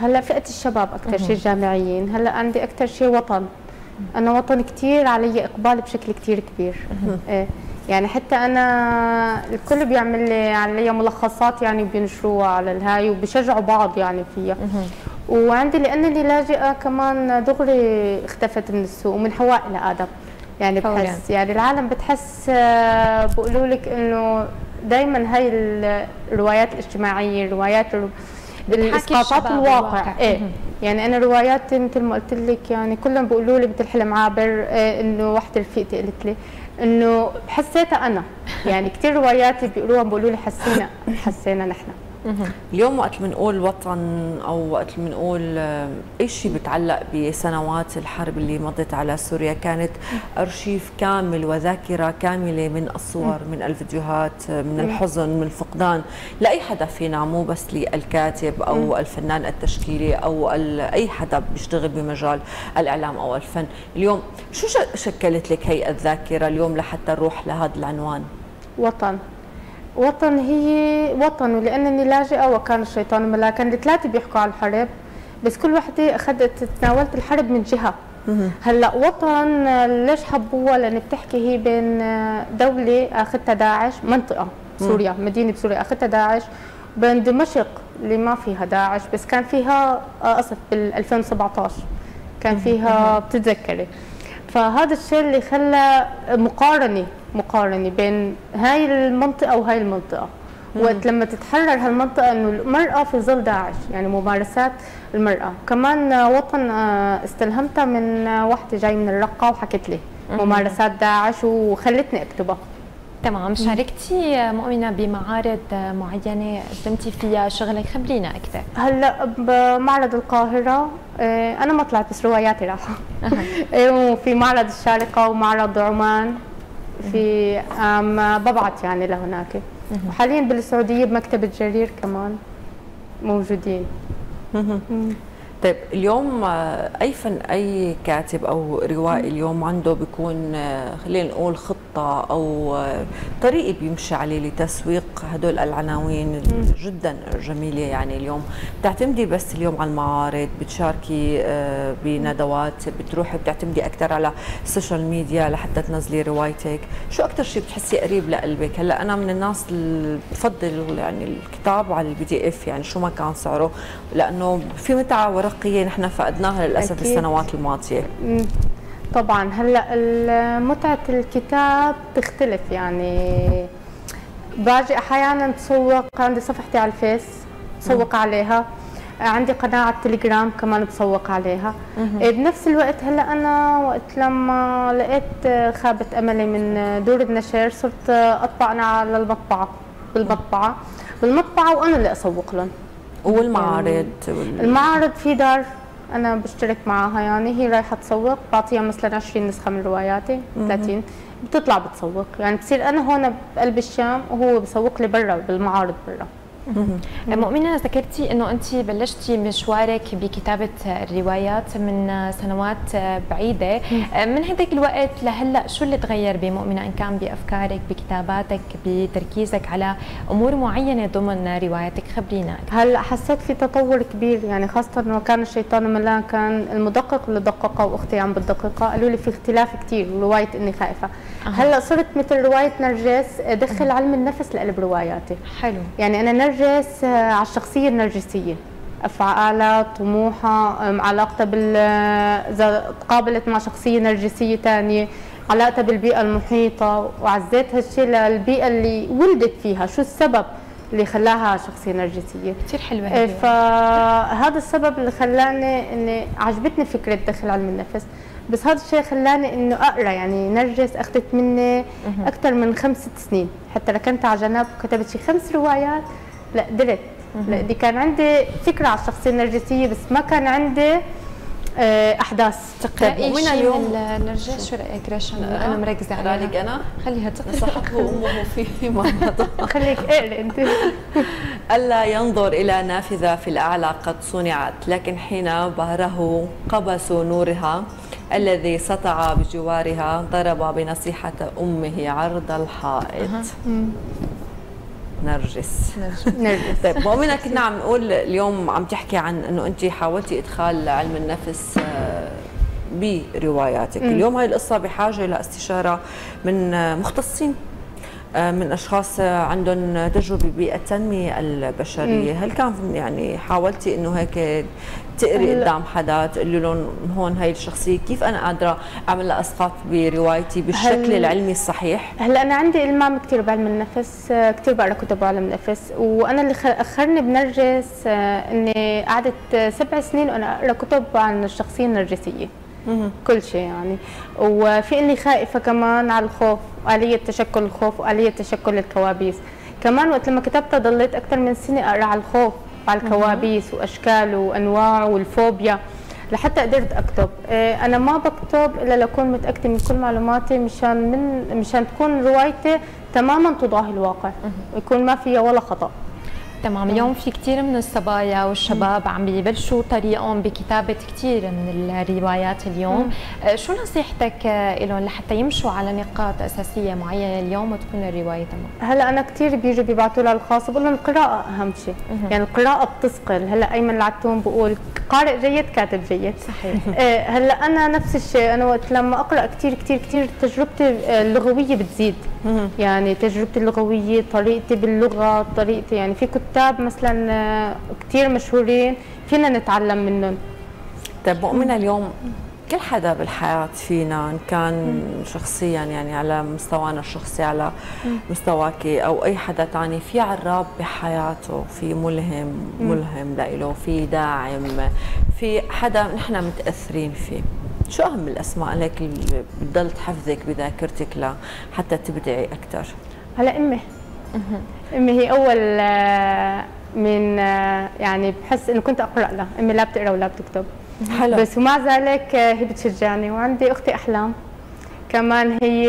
هلا فئة الشباب اكثر شيء، الجامعيين، هلا عندي اكثر شيء وطن، أنا وطن كتير علي إقبال بشكل كتير كبير. يعني حتى انا الكل بيعمل لي علي ملخصات يعني بينشروها على الهاي وبشجعوا بعض يعني فيها. وعندي لانني لاجئه كمان دغري اختفت من السوق ومن حواء لادب يعني بحس حولين. يعني العالم بتحس بقولوا لك انه دائما هاي الروايات الاجتماعيه روايات الاسقاطات الواقع ايه يعني انا رواياتي مثل ما قلت لك يعني كلهم بيقولوا لي مثل حلم عابر انه وحده رفيقتي قالت لي انه حسيتها انا يعني كثير رواياتي بيقولوها بيقولوا لي حسينا نحن. اليوم وقت بنقول وطن او وقت بنقول اي شيء بتعلق بسنوات الحرب اللي مضت على سوريا كانت ارشيف كامل وذاكره كامله من الصور من الفيديوهات من الحزن من الفقدان لاي حدا فينا مو بس للكاتب او الفنان التشكيلي او اي حدا بيشتغل بمجال الاعلام او الفن. اليوم شو شكلت لك هي الذاكره اليوم لحتى نروح لهذا العنوان وطن؟ وطن هي وطن ولأنني لاجئة وكان الشيطان ملاكاً الثلاثة بيحكوا عن الحرب بس كل وحدة أخذت تناولت الحرب من جهة. هلأ وطن ليش حبوها؟ لأن بتحكي هي بين دولة أخذتها داعش منطقة سوريا مدينة بسوريا أخذتها داعش بين دمشق اللي ما فيها داعش بس كان فيها أصف بال 2017 كان فيها بتتذكري. فهذا الشيء اللي خلى مقارنة بين هاي المنطقة وهاي المنطقة وقت لما تتحرر هالمنطقة انه المرأة في ظل داعش يعني ممارسات المرأة. كمان وطن استلهمتها من وحدة جاي من الرقة وحكت لي ممارسات داعش وخلتني اكتبها. تمام. شاركتي مؤمنة بمعارض معينة قدمتي فيها شغلك خبرينا أكثر. هلا بمعرض القاهرة أنا ما طلعت بس رواياتي راحة وفي معرض الشارقة ومعرض عمان في ببعث يعني لهناك وحاليا بالسعودية بمكتبة جرير كمان موجودين. طيب اليوم اي فن اي كاتب او روائي اليوم عنده بيكون خلينا نقول خطه او طريق بيمشي عليه لتسويق هدول العناوين جدا جميله. يعني اليوم بتعتمدي بس اليوم على المعارض بتشاركي بندوات بتروحي بتعتمدي اكثر على السوشيال ميديا لحتى تنزلي روايتك؟ شو اكثر شيء بتحسي قريب لقلبك؟ هلا انا من الناس اللي بفضل يعني الكتاب على الPDF يعني شو ما كان سعره لانه في متعه ورقية نحن فقدناها للأسف السنوات الماضية. طبعا هلا متعة الكتاب تختلف يعني باجي أحيانا بسوق عندي صفحتي على الفيس بسوق عليها عندي قناة على التليجرام كمان بسوق عليها. بنفس الوقت هلا أنا وقت لما لقيت خابت أملي من دور النشر صرت أطبع أنا على المطبعة بالمطبعة وأنا اللي أسوق لهم. والمعارض المعارض في دار انا بشترك معاها يعني هي رايحه تسوق بعطيها مثلا 20 نسخه من رواياتي 30 بتطلع بتسوق يعني بصير انا هون بقلب الشام وهو بسوق لي برا بالمعارض برا. مؤمنة ذكرتي انه انت بلشتي مشوارك بكتابة الروايات من سنوات بعيدة، من هذاك الوقت لهلا شو اللي تغير بمؤمنة ان كان بافكارك بكتاباتك بتركيزك على امور معينة ضمن رواياتك خبرينا؟ هلا حسيت في تطور كبير يعني خاصة انه كان الشيطان ملاك كان المدقق اللي دققه واختي عم بتدققها قالوا لي في اختلاف كثير رواية اني خائفة. هلا صرت مثل رواية نرجس ادخل علم النفس لقلب رواياتي. حلو. يعني انا نرجس على الشخصية النرجسية أفعالها طموحها علاقتها إذا تقابلت مع شخصية نرجسية ثانية علاقتها بالبيئة المحيطة وعزيت هالشيء للبيئة اللي ولدت فيها شو السبب اللي خلاها شخصية نرجسية. كثير حلوة هي. فهذا السبب اللي خلاني إني عجبتني فكرة دخل علم النفس بس هذا الشيء خلاني إنه أقرأ. يعني نرجس أخذت مني أكثر من 5 سنين حتى ركنت على جنب وكتبت شي 5 روايات. لا قدرت دي كان عندي فكره على الشخصيه النرجسيه بس ما كان عندي احداث. تقرأي من اليوم النرجس شو رايك رشا؟ انا مركزه عليها انا خليها تقرا نصحته امه في ما خليك اقري انت. الا ينظر الى نافذه في الاعلى قد صنعت لكن حين بهره قبس نورها الذي سطع بجوارها ضرب بنصيحه امه عرض الحائط. نرجس. طيب مؤمنة كنا عم نقول اليوم عم تحكي عن انه انت حاولتي ادخال علم النفس برواياتك. اليوم هاي القصة بحاجة لاستشارة من مختصين من اشخاص عندهم تجربه بالتنميه البشريه، هل كان يعني حاولتي انه هيك تقري قدام حدا تقولي لهم هون هي الشخصيه كيف انا قادره اعمل لها اسقاط بروايتي بالشكل العلمي الصحيح؟ هلا انا عندي المام كثير بعلم النفس، كثير بقرا كتب بعلم النفس، وانا اللي اخرني بنرجس اني قعدت 7 سنين وانا اقرا كتب عن الشخصيه النرجسيه كل شيء يعني، وفي اللي خائفه كمان على الخوف وآلية تشكل الخوف وآلية تشكل الكوابيس، كمان وقت لما كتبتها ضليت أكثر من سنة أقرأ على الخوف وعلى الكوابيس وأشكاله وأنواعه والفوبيا لحتى قدرت أكتب. أنا ما بكتب إلا لأكون متأكدة من كل معلوماتي مشان تكون روايتي تماما تضاهي الواقع ويكون ما فيها ولا خطأ. تمام. اليوم في كثير من الصبايا والشباب عم بيبلشوا طريقهم بكتابة كثير من الروايات اليوم، شو نصيحتك لهم لحتى يمشوا على نقاط أساسية معينة اليوم وتكون الرواية تمام؟ هلا أنا كثير بيجوا بيبعتوا لي على الخاص بقول لهم القراءة أهم شيء، يعني القراءة بتثقل. هلا أيمن العتون بقول قارئ جيد كاتب جيد. صحيح. هلا أنا نفس الشيء، أنا وقت لما أقرأ كثير كثير كثير تجربتي اللغوية بتزيد، يعني تجربتي اللغوية، طريقتي باللغة، طريقتي يعني في كتاب مثلا كثير مشهورين فينا نتعلم منهم. طيب مؤمنة، اليوم كل حدا بالحياة فينا إن كان شخصيا يعني على مستوانا الشخصي على مستواك أو أي حدا تاني في عراب بحياته، في ملهم لإله، في داعم، في حدا نحن متأثرين فيه. شو أهم الأسماء لك اللي بضلت حفظك بذاكرتك لحتى تبدعي أكثر؟ هلا أمي. امي هي اول من يعني بحس انه كنت اقرا لها، امي لا بتقرا ولا بتكتب. حلو. بس ومع ذلك هي بتشجعني، وعندي اختي احلام كمان هي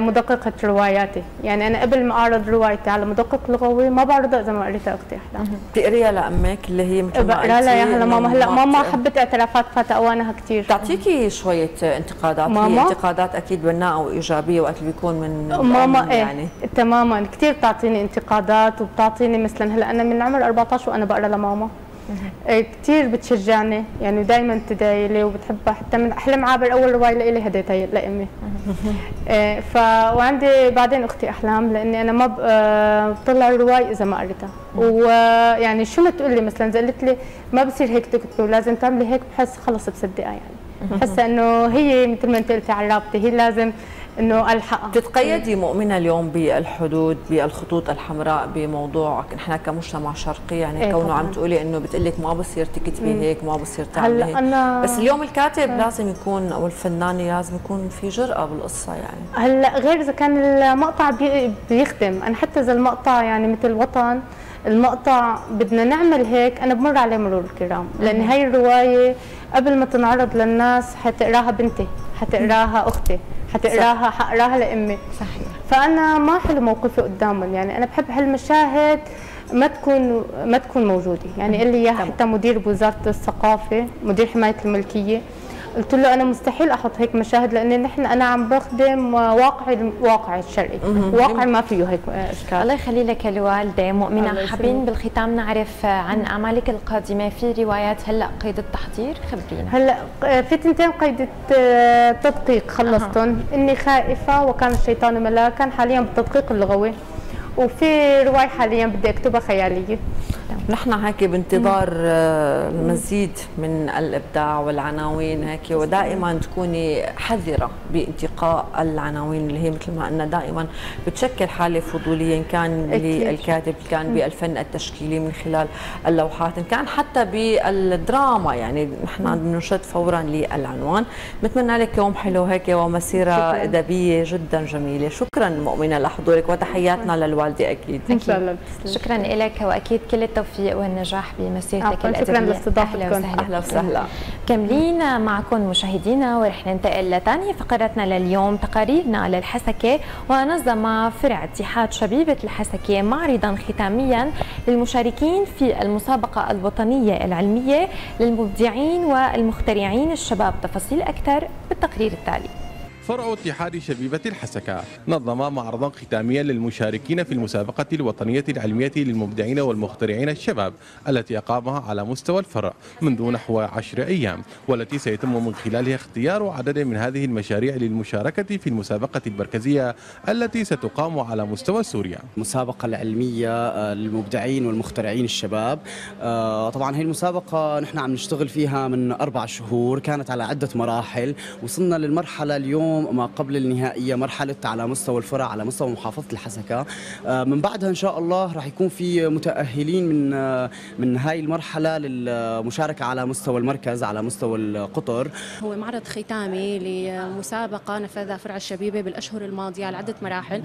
مدققه رواياتي، يعني انا قبل ما اعرض روايتي على مدقق لغوي ما بعرضها اذا ما قريتها اختي احلام. بتقريها لامك اللي هي مثل ما بقرا لها يا هلا ماما. هلا ماما حبت اعترافات فاتقوانها كثير، بتعطيكي شويه انتقادات هي انتقادات اكيد بناءه وايجابيه وقت اللي بيكون من ماما يعني. إيه. تماما كثير بتعطيني انتقادات وبتعطيني مثلا هلا انا من عمر 14 وانا بقرا لماما. كثير بتشجعني يعني، دائما تدايلي وبتحبها، حتى من احلام عابر اول روايه لإلي هديتها لامي. وعندي بعدين اختي احلام لاني انا ما بطلع الروايه اذا ما قريتها، ويعني شو ما تقول لي مثلا اذا قالت لي ما بصير هيك تكتبي ولازم تعملي هيك بحس خلص بصدقها، يعني بحسها انه هي مثل ما انت قلتي عرابتي هي لازم انه الحقها. بتتقيدي مؤمنه اليوم بالحدود بالخطوط الحمراء بموضوع نحن كمجتمع شرقي يعني؟ إيه كونه عم تقولي انه بتقول لك ما بصير تكتبي هيك ما بصير تعملي هيك، بس اليوم الكاتب لازم يكون او الفنان لازم يكون في جرأه بالقصه يعني. هلا غير اذا كان المقطع بيخدم، انا حتى اذا المقطع يعني مثل وطن المقطع بدنا نعمل هيك انا بمر عليه مرور الكرام، لان هي الروايه قبل ما تنعرض للناس حتقراها بنتي، حتقراها اختي، حتقراها حقراها لامي. صحيح. فانا ما حلو موقفي قدامهم، يعني انا بحب هالمشاهد ما تكون موجوده، يعني قال لي اياها حتى مدير بوزاره الثقافه مدير حمايه الملكيه، قلت له انا مستحيل احط هيك مشاهد لان نحن انا عم بخدم واقع الشرقي، واقع ما فيه هيك اشكال. الله يخلي لك الوالده. مؤمنه، حابين بالختام نعرف عن اعمالك القادمه في روايات هلا قيد التحضير، خبرينا. هلا في 2 قيد التدقيق خلصتهم، اني خائفه وكان الشيطان ملاكا، حاليا بالتدقيق اللغوي، وفي روايه حاليا بدي اكتبها خياليه. نحن هيك بانتظار المزيد من الابداع والعناوين هيك، ودائما تكوني حذره بانتقاء العناوين اللي هي مثل ما قلنا دائما بتشكل حاله فضوليه، ان كان للكاتب ان كان بالفن التشكيلي من خلال اللوحات ان كان حتى بالدراما، يعني نحن بنشد فورا للعنوان. بتمنى لك يوم حلو هيك ومسيره ادبيه جدا جميله. شكرا مؤمنه لحضورك وتحياتنا للوالده اكيد. اكيد شكرا لك واكيد كل التوفيق والنجاح بمسيرتك الأدبية. شكرا لاستضافتكم. أهلا وسهلا. مكملين معكم مشاهدينا ورح ننتقل لثاني فقرتنا لليوم، تقاريرنا للحسكة. ونظم فرع اتحاد شبيبة الحسكة معرضا ختاميا للمشاركين في المسابقة الوطنية العلمية للمبدعين والمخترعين الشباب، تفاصيل أكثر بالتقرير التالي. فرع اتحاد شبيبة الحسكة نظم معرضا ختاميا للمشاركين في المسابقة الوطنية العلمية للمبدعين والمخترعين الشباب التي أقامها على مستوى الفرع منذ نحو 10 أيام، والتي سيتم من خلالها اختيار عدد من هذه المشاريع للمشاركة في المسابقة المركزية التي ستقام على مستوى سوريا. المسابقة العلمية للمبدعين والمخترعين الشباب، طبعا هي المسابقة نحن عم نشتغل فيها من 4 شهور، كانت على عدة مراحل، وصلنا للمرحلة اليوم ما قبل النهائية، مرحلة على مستوى الفرع على مستوى محافظة الحسكة. من بعدها إن شاء الله راح يكون في متأهلين من هاي المرحلة للمشاركة على مستوى المركز على مستوى القطر. هو معرض ختامي لمسابقة نفذها فرع الشبيبة بالأشهر الماضية على عدة مراحل،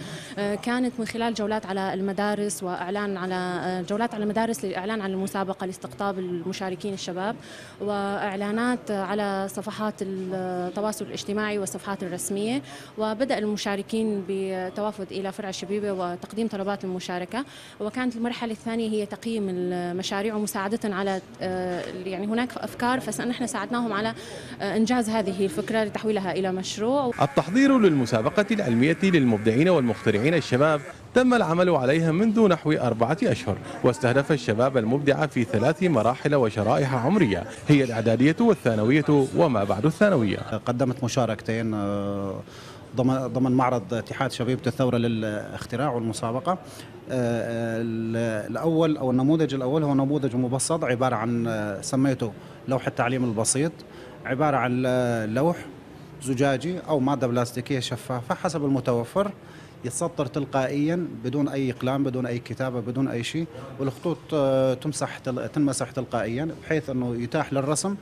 كانت من خلال جولات على المدارس وإعلان على جولات على المدارس للإعلان عن المسابقة لاستقطاب المشاركين الشباب، وإعلانات على صفحات التواصل الاجتماعي والصفحات الرسمية، وبدأ المشاركين بالتوافد إلى فرع الشبيبة وتقديم طلبات المشاركة. وكانت المرحلة الثانية هي تقييم المشاريع ومساعدة على هناك أفكار، فنحن ساعدناهم على إنجاز هذه الفكرة لتحويلها إلى مشروع. التحضير للمسابقة العلمية للمبدعين والمخترعين الشباب تم العمل عليها منذ نحو 4 أشهر، واستهدف الشباب المبدع في 3 مراحل وشرائح عمرية هي الإعدادية والثانوية وما بعد الثانوية. قدمت مشاركتين ضمن معرض اتحاد شبيبة الثورة للاختراع والمسابقة. الأول أو النموذج الأول هو نموذج مبسط، عبارة عن سميته لوح التعليم البسيط، عبارة عن لوح زجاجي أو مادة بلاستيكية شفافة حسب المتوفر، يتسطر تلقائيا بدون أي أقلام بدون أي كتابة بدون أي شيء، والخطوط تنمسح تلقائيا بحيث أنه يتاح للرسم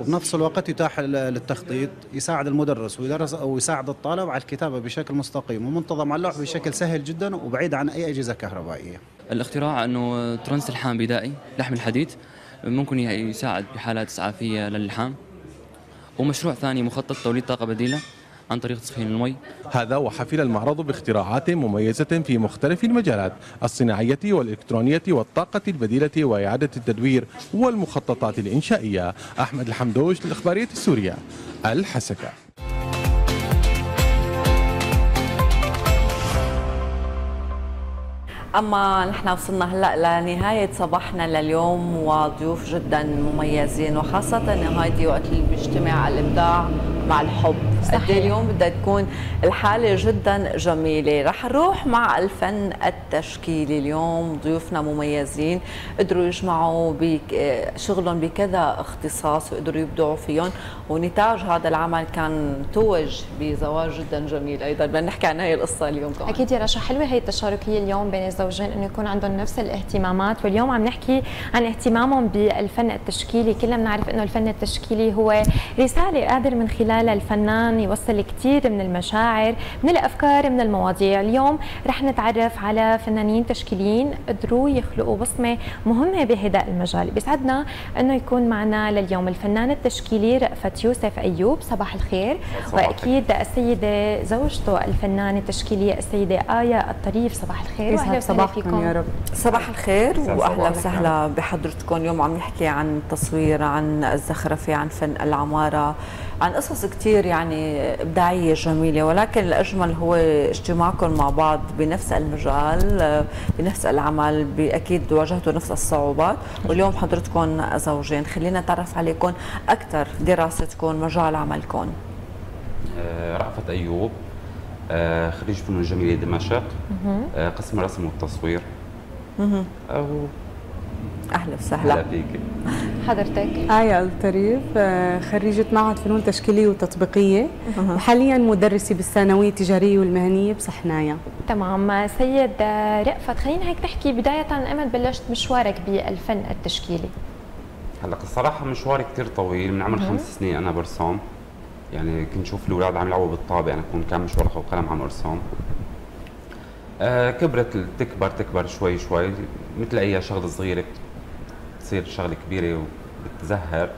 وبنفس الوقت يتاح للتخطيط، يساعد المدرس ويدرس أو يساعد الطالب على الكتابة بشكل مستقيم ومنتظم على اللوح بشكل سهل جدا وبعيد عن أي أجهزة كهربائية. الاختراع أنه ترنس لحام بدائي لحم الحديد ممكن يساعد بحالات إسعافية للحام، ومشروع ثاني مخطط توليد طاقة بديلة عن طريق تسخين المي. هذا وحفل المعرض باختراعات مميزة في مختلف المجالات الصناعية والإلكترونية والطاقة البديلة وإعادة التدوير والمخططات الإنشائية. أحمد الحمدوش للإخبارية السورية، الحسكة. أما نحن وصلنا هلأ لنهاية صباحنا لليوم وضيوف جدا مميزين، وخاصة هايدي وقت اللي بيجتمع الإبداع مع الحب. قد اليوم بدها تكون الحالة جدا جميلة. رح نروح مع الفن التشكيلي. اليوم ضيوفنا مميزين قدروا يجمعوا شغلهم بكذا اختصاص وقدروا يبدعوا فيهم، ونتاج هذا العمل كان توج بزواج جدا جميل. أيضا بدنا نحكي عن هي القصة اليوم كمان. أكيد يا رشا، حلوة هي التشاركية اليوم بين الزوجين إنه يكون عندهم نفس الاهتمامات، واليوم عم نحكي عن اهتمامهم بالفن التشكيلي. كلنا بنعرف إنه الفن التشكيلي هو رسالة قادر من خلالها الفنان يوصل كثير من المشاعر من الافكار من المواضيع. اليوم رح نتعرف على فنانين تشكيليين قدروا يخلقوا بصمه مهمه بهذا المجال. بيسعدنا انه يكون معنا لليوم الفنان التشكيلي رأفت يوسف أيوب. صباح الخير. واكيد السيده زوجته الفنانه التشكيليه السيده آية الطريف. صباح الخير واهلا وسهلا فيكم يا رب. صباح الخير واهلا وسهلا بحضرتكم. اليوم عم نحكي عن التصوير، عن الزخرفه، عن فن العماره، عن قصص كثير إبداعية جميلة، ولكن الأجمل هو اجتماعكم مع بعض بنفس المجال بنفس العمل. أكيد واجهتوا نفس الصعوبات واليوم حضرتكم زوجين. خلينا نتعرف عليكم أكثر، دراستكم، مجال عملكم. رأفت أيوب، خريج فنون جميلة دمشق، قسم الرسم والتصوير. أهلا وسهلا فيك. حضرتك؟ آية الطريف، خريجة معهد فنون تشكيلية وتطبيقية، حاليا مدرسة بالثانوية التجارية والمهنية بصحنايا. تمام. سيد رأفت، خلينا هيك نحكي بداية عن أمتى بلشت مشوارك بالفن التشكيلي؟ هلا الصراحة مشواري كثير طويل، من عمر 5 سنين أنا برسم، يعني كنت شوف الأولاد عم يلعبوا بالطابق، أنا كان مش ورقة وقلم عم أرسم. كبرت تكبر شوي شوي مثل أي شغلة صغيرة تصير شغله كبيره وبتزهر.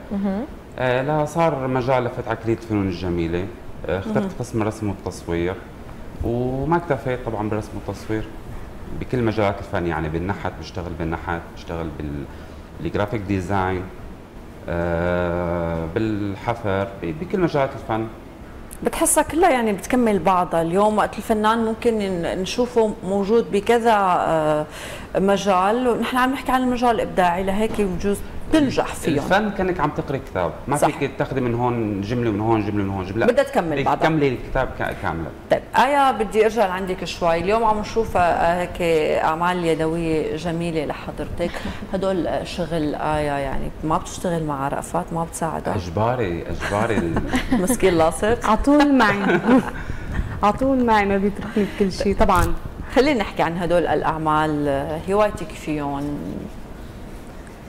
لا صار مجال لفت على كلية الفنون الجميله، اخترت قسم الرسم والتصوير وما اكتفيت طبعا بالرسم والتصوير، بكل مجالات الفن يعني بالنحت بشتغل بالجرافيك ديزاين، بالحفر، بكل مجالات الفن. بتحسها كلها يعني بتكمل بعضها. اليوم وقت الفنان ممكن نشوفه موجود بكذا مجال، ونحن عم نحكي عن المجال الابداعي، لهيك بجوز تنجح فيه. الفن كانك عم تقري كتاب، ما فيك تاخذي من هون جمله ومن هون جمله ومن هون جمله، بدها تكمل بعضها، تكملي الكتاب كاملا. طيب آية، بدي ارجع لعندك شوي. اليوم عم نشوف هيك اعمال يدويه جميله لحضرتك، هدول شغل آية يعني ما بتشتغل مع رأفت، ما بتساعده؟ اجباري مسكين لاصق على طول معي ما بيتركني بكل شيء. طبعا خلينا نحكي عن هدول الاعمال، هوايتك فيهم.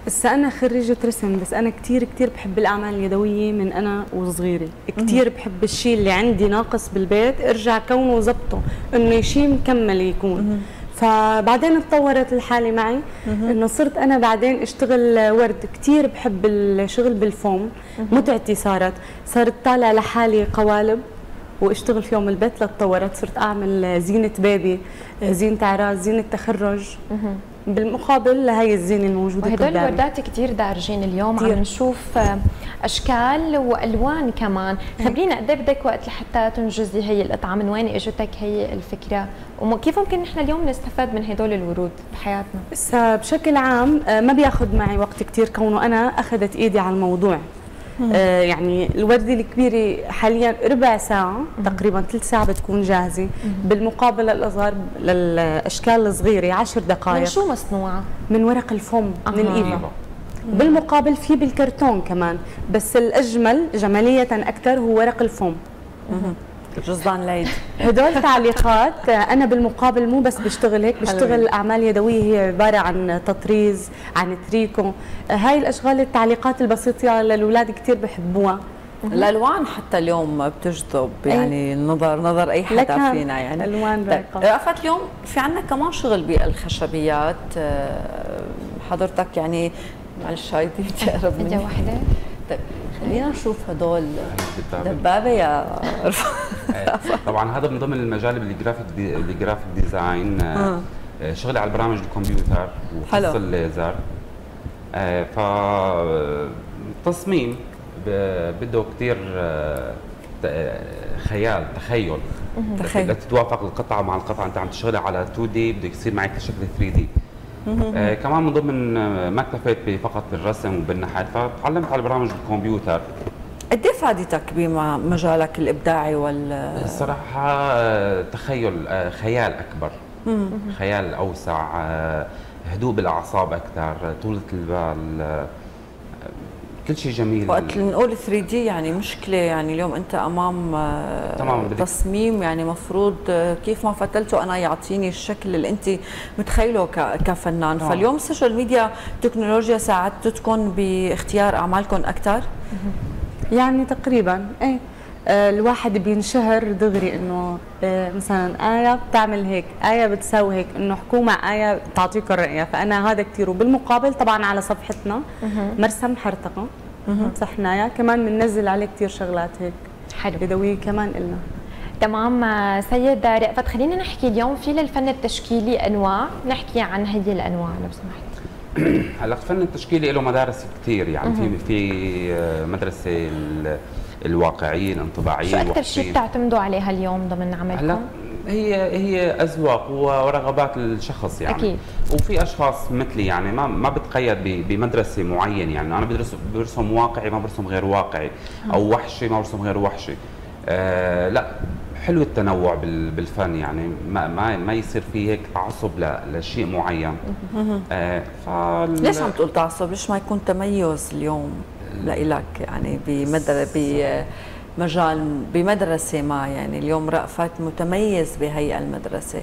هسه أنا خريجة رسم، بس أنا كثير كثير بحب الأعمال اليدوية من أنا وصغيرة، كثير بحب الشيء اللي عندي ناقص بالبيت أرجع كونه وظبطه، إنه شيء مكمل يكون. فبعدين تطورت الحالة معي، إنه صرت أنا بعدين أشتغل ورد، كثير بحب الشغل بالفوم، متعتي صارت طالع لحالي قوالب واشتغل فيهم البيت. لتطورت صرت أعمل زينة بيبي، زينة عراس، زينة تخرج، بالمقابل لهي الزينه الموجوده قدامي. وهدول وردات كثير دارجين اليوم، كتير. عم نشوف اشكال والوان كمان. خبرينا قد ايه بدك وقت لحتى تنجزي هي القطعه؟ من وين اجتك هي الفكره؟ وكيف ممكن نحن اليوم نستفاد من هدول الورود بحياتنا؟ هسه بشكل عام ما بياخذ معي وقت كثير، كونه انا اخذت ايدي على الموضوع. يعني الوردة الكبيرة حاليا ربع ساعة تقريبا، ثلث ساعة بتكون جاهزة. بالمقابل للأصغر للأشكال الصغيرة 10 دقائق. من شو مصنوعة؟ من ورق الفوم، من الإيفا. بالمقابل في بالكرتون كمان، بس الأجمل جمالية أكثر هو ورق الفوم. جزان ليد. هدول تعليقات. أنا بالمقابل مو بس بشتغل هيك، بشتغل أعمال يدوية هي عبارة عن تطريز، عن تريكو، هاي الأشغال التعليقات البسيطة للأولاد كتير بحبوها. الألوان حتى اليوم بتجذب يعني نظر أي حدا فينا يعني. ألوان رايقة. رأفت، اليوم في عنا كمان شغل بالخشبيات حضرتك، يعني معلش هايدي بدي أقرب مني. واحدة. طيب خلينا نشوف هدول دبابة يا طبعا هذا من ضمن المجال الجرافيك ديزاين، شغلي على برامج الكمبيوتر وفص الليزر. فالتصميم بده كثير تخيل لتتوافق القطعه مع القطعه. انت عم تشتغلي على 2 دي، بده يصير معك شكل 3 دي. كمان من ضمن ما اكتفيت فقط بالرسم وبالنحت، فتعلمت على برامج الكمبيوتر. قد ايه فادتك بمجالك الابداعي الصراحه تخيل، خيال اكبر، خيال اوسع، هدوء بالاعصاب اكثر، طولة البال، كل شيء جميل. وقت نقول 3 دي يعني مشكله، يعني اليوم انت امام تصميم يعني مفروض كيف ما فتلته انا يعطيني الشكل اللي انت متخيله كفنان. فاليوم السوشيال ميديا تكنولوجيا ساعدتكم باختيار اعمالكم اكثر؟ يعني تقريبا ايه. الواحد بينشهر دغري انه مثلا آية بتعمل هيك، آية بتساوي هيك، انه حكوا مع آية تعطيك الرؤية. فانا هذا كثير. وبالمقابل طبعا على صفحتنا مرسم حرتقة صحنايا كمان بننزل عليه كثير شغلات هيك حلو بدويه كمان إلنا. تمام سيد رأفت، خلينا نحكي اليوم في للفن التشكيلي انواع، نحكي عن هي الانواع لو سمحت. هلا الفن التشكيلي له مدارس كثير، يعني في مدرسة الواقعيين الانطباعيين. شو أكثر شيء بتعتمدوا عليها اليوم ضمن عملكم؟ هلا هي أذواق ورغبات الشخص يعني. أكيد. وفي أشخاص مثلي يعني ما بتقيد بمدرسة معينة، يعني أنا برسم واقعي ما برسم غير واقعي، أو وحشي ما برسم غير وحشي. لا حلو التنوع بالفن، يعني ما يصير في هيك تعصب لشيء معين. ليش عم تقول تعصب؟ ليش ما يكون تميز اليوم لإلك يعني بمجال بمدرسة ما؟ يعني اليوم رأفت متميز بهي المدرسة،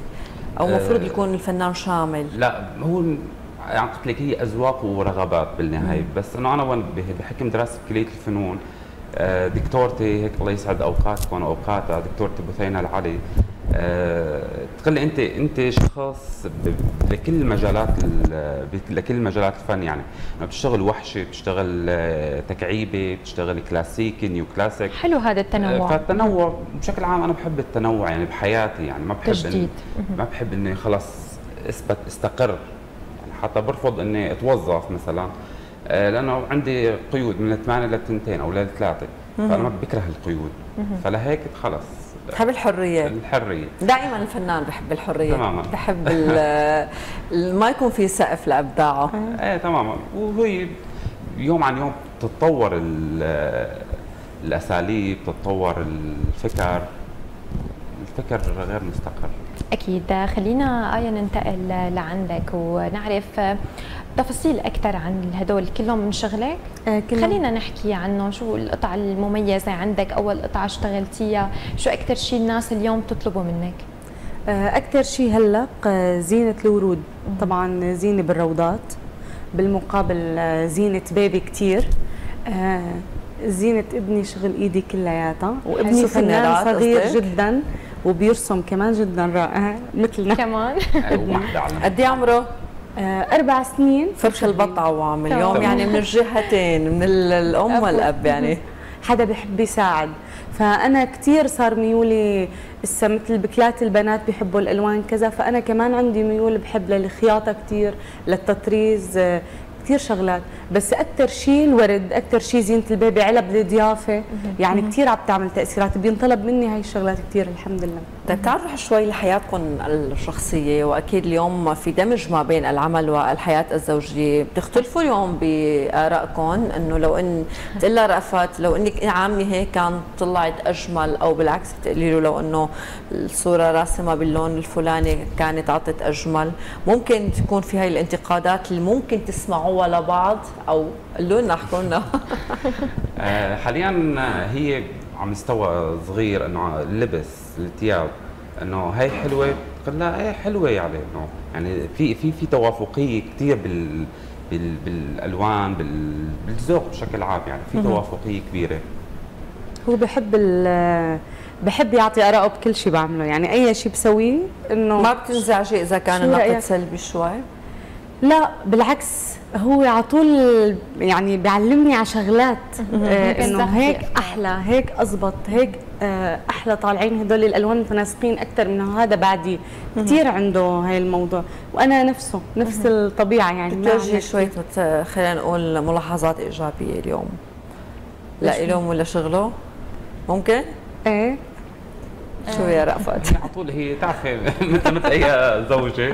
أو مفروض يكون الفنان شامل. لا هو يعني قلت لك هي أذواق ورغبات بالنهاية. بس أنه أنا وين بحكم دراسة كلية الفنون، دكتورتي هيك الله يسعد أوقاتكم وأوقاتها، دكتورتي بثينة العلي، تقلي انت شخص لكل مجالات الفن، يعني بتشتغل وحشي، بتشتغل تكعيبه، بتشتغل كلاسيكي، نيو كلاسيك. حلو هذا التنوع. فالتنوع بشكل عام انا بحب التنوع يعني بحياتي، يعني ما بحب اني خلص استقر، يعني حتى برفض اني اتوظف مثلا. لانه عندي قيود من 8 ل2 او ل3، فانا بكره القيود، فلهيك خلص بحب الحرية. الحرية دائما الفنان بحب الحرية تماما، بحب ما يكون في سقف لابداعه. ايه تماما، وهي يوم عن يوم بتتطور الاساليب، بتتطور الفكر، الفكر غير مستقر. اكيد. خلينا آية ننتقل لعندك ونعرف تفاصيل اكثر عن هدول كلهم من شغلك. خلينا نحكي عنه. شو القطعه المميزه عندك؟ اول قطعه اشتغلتيها، شو اكثر شيء الناس اليوم بتطلبه منك؟ اكثر شيء هلا زينه الورود، طبعا زينه بالروضات، بالمقابل زينه بيبي كثير، زينه ابني شغل ايدي كلياتها، وابني فنان صغير جدا وبيرسم كمان جدا رائع مثلنا كمان. قد ايه عمره؟ 4 سنين. فرش البطعة وعم اليوم طبعاً. يعني من الجهتين، من الأم والأب، يعني حدا بحب يساعد. فأنا كثير صار ميولي هسه مثل بكلات البنات بحبوا الألوان كذا، فأنا كمان عندي ميول بحب للخياطة كثير، للتطريز، كثير شغلات. بس أكثر شيء الورد، أكثر شيء زينة البيبي، علب الضيافة، يعني كثير عم تعمل تأثيرات، بينطلب مني هاي الشغلات كثير الحمد لله. طيب تعال نروح شوي لحياتكم الشخصية، وأكيد اليوم في دمج ما بين العمل والحياة الزوجية، بتختلفوا اليوم بآرائكم إنه لو إن بتقول لها رأفت لو إنك عاملة هيك كان طلعت أجمل، أو بالعكس بتقولي له لو إنه الصورة راسمة باللون الفلاني كانت عطت أجمل، ممكن تكون في هاي الانتقادات اللي ممكن تسمعوها لبعض، أو قولوا لنا احكوا لنا. حاليا هي على مستوى صغير انه اللبس، الثياب، انه هاي حلوه، قلت لها ايه حلوه، يعني انه يعني في توافقيه كثير بالالوان، بالذوق بشكل عام، يعني في توافقيه كبيره. هو بحب يعطي آراءه بكل شيء بعمله، يعني اي شيء بسويه انه ما بتنزعجي اذا كان النقد سلبي شوي؟ لا بالعكس، هو على طول يعني بيعلمني على شغلات انه هيك احلى، هيك اضبط، هيك احلى، طالعين هدول الالوان متناسقين اكثر من هذا. بعدي كثير عنده هاي الموضوع، وانا نفس الطبيعه، يعني بتواجهي شويه خلينا نقول ملاحظات ايجابيه اليوم لإلهم ولا شغله؟ ممكن؟ ايه. شو يا رأفت؟ على طول هي تعرفي مثل اي زوجه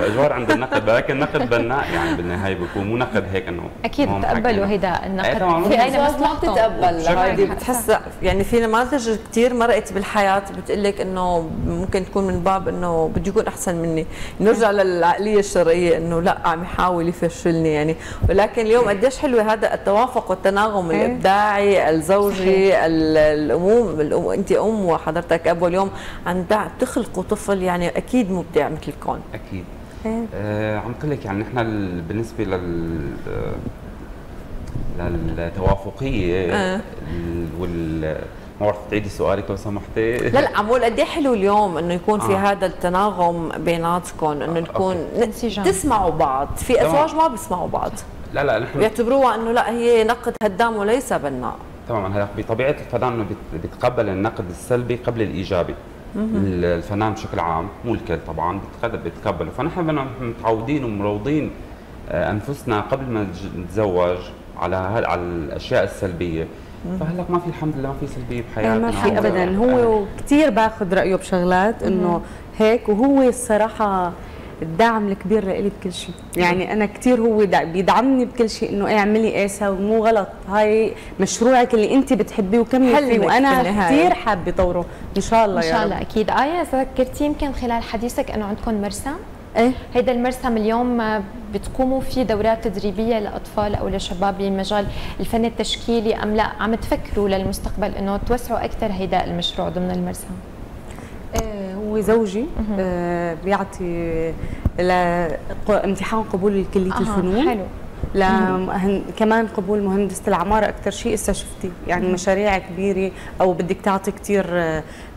اجوار عند النقد، ولكن نقد بناء، يعني بالنهايه بيكون مو نقد هيك انه اكيد بتقبلوا هيدا النقد. في اين ما بتتقبل هيدي، بتحس يعني في نماذج كثير مرقت بالحياه بتقول لك انه ممكن تكون من باب انه بده يكون احسن مني، نرجع للعقليه الشرقيه انه لا عم يحاول يفشلني يعني. ولكن اليوم قديش حلو هذا التوافق والتناغم الابداعي الزوجي، الاموم، انت ام وحضرتك اب، واليوم عم تخلقوا طفل يعني اكيد مبدع مثلكم. اكيد. عم قل لك يعني نحن بالنسبه للتوافقيه ما بعرف تعيدي سؤالك لو سمحتي. لا عم بقول قد ايه حلو اليوم انه يكون في هذا التناغم بيناتكم، انه نكون تسمعوا بعض، في ازواج ما بيسمعوا بعض. لا نحن بيعتبروها انه لا هي نقد هدام وليس بناء. تماما. هلا بطبيعه الفنان انه بيتقبل النقد السلبي قبل الايجابي. الفنان بشكل عام، مو الكل طبعا بتقبله، فنحن بدنا متعودين ومروضين انفسنا قبل ما نتزوج على الاشياء السلبيه. فهلا ما في، الحمد لله ما في سلبيه بحياتنا، ما في ابدا. هو كثير باخذ رايه بشغلات انه هيك، وهو الصراحه الدعم الكبير لإلي بكل شيء، يعني انا كثير هو بيدعمني بكل شيء انه اعملي قاسه ومو غلط، هاي مشروعك اللي انت بتحبيه وكملي فيه، وانا كثير حابه طوره ان شاء الله. ان شاء الله اكيد. آية ذكرتي يمكن خلال حديثك انه عندكم مرسم. ايه هيدا المرسم اليوم بتقوموا فيه دورات تدريبيه لاطفال او لشباب بمجال الفن التشكيلي ام لا؟ عم تفكروا للمستقبل انه توسعوا اكثر هيدا المشروع ضمن المرسم؟ هو زوجي بيعطي امتحان قبول كلية الفنون، حلو. كمان قبول مهندسة العمارة أكثر شيء هسه شفتي، يعني مشاريع كبيرة أو بدك تعطي كثير،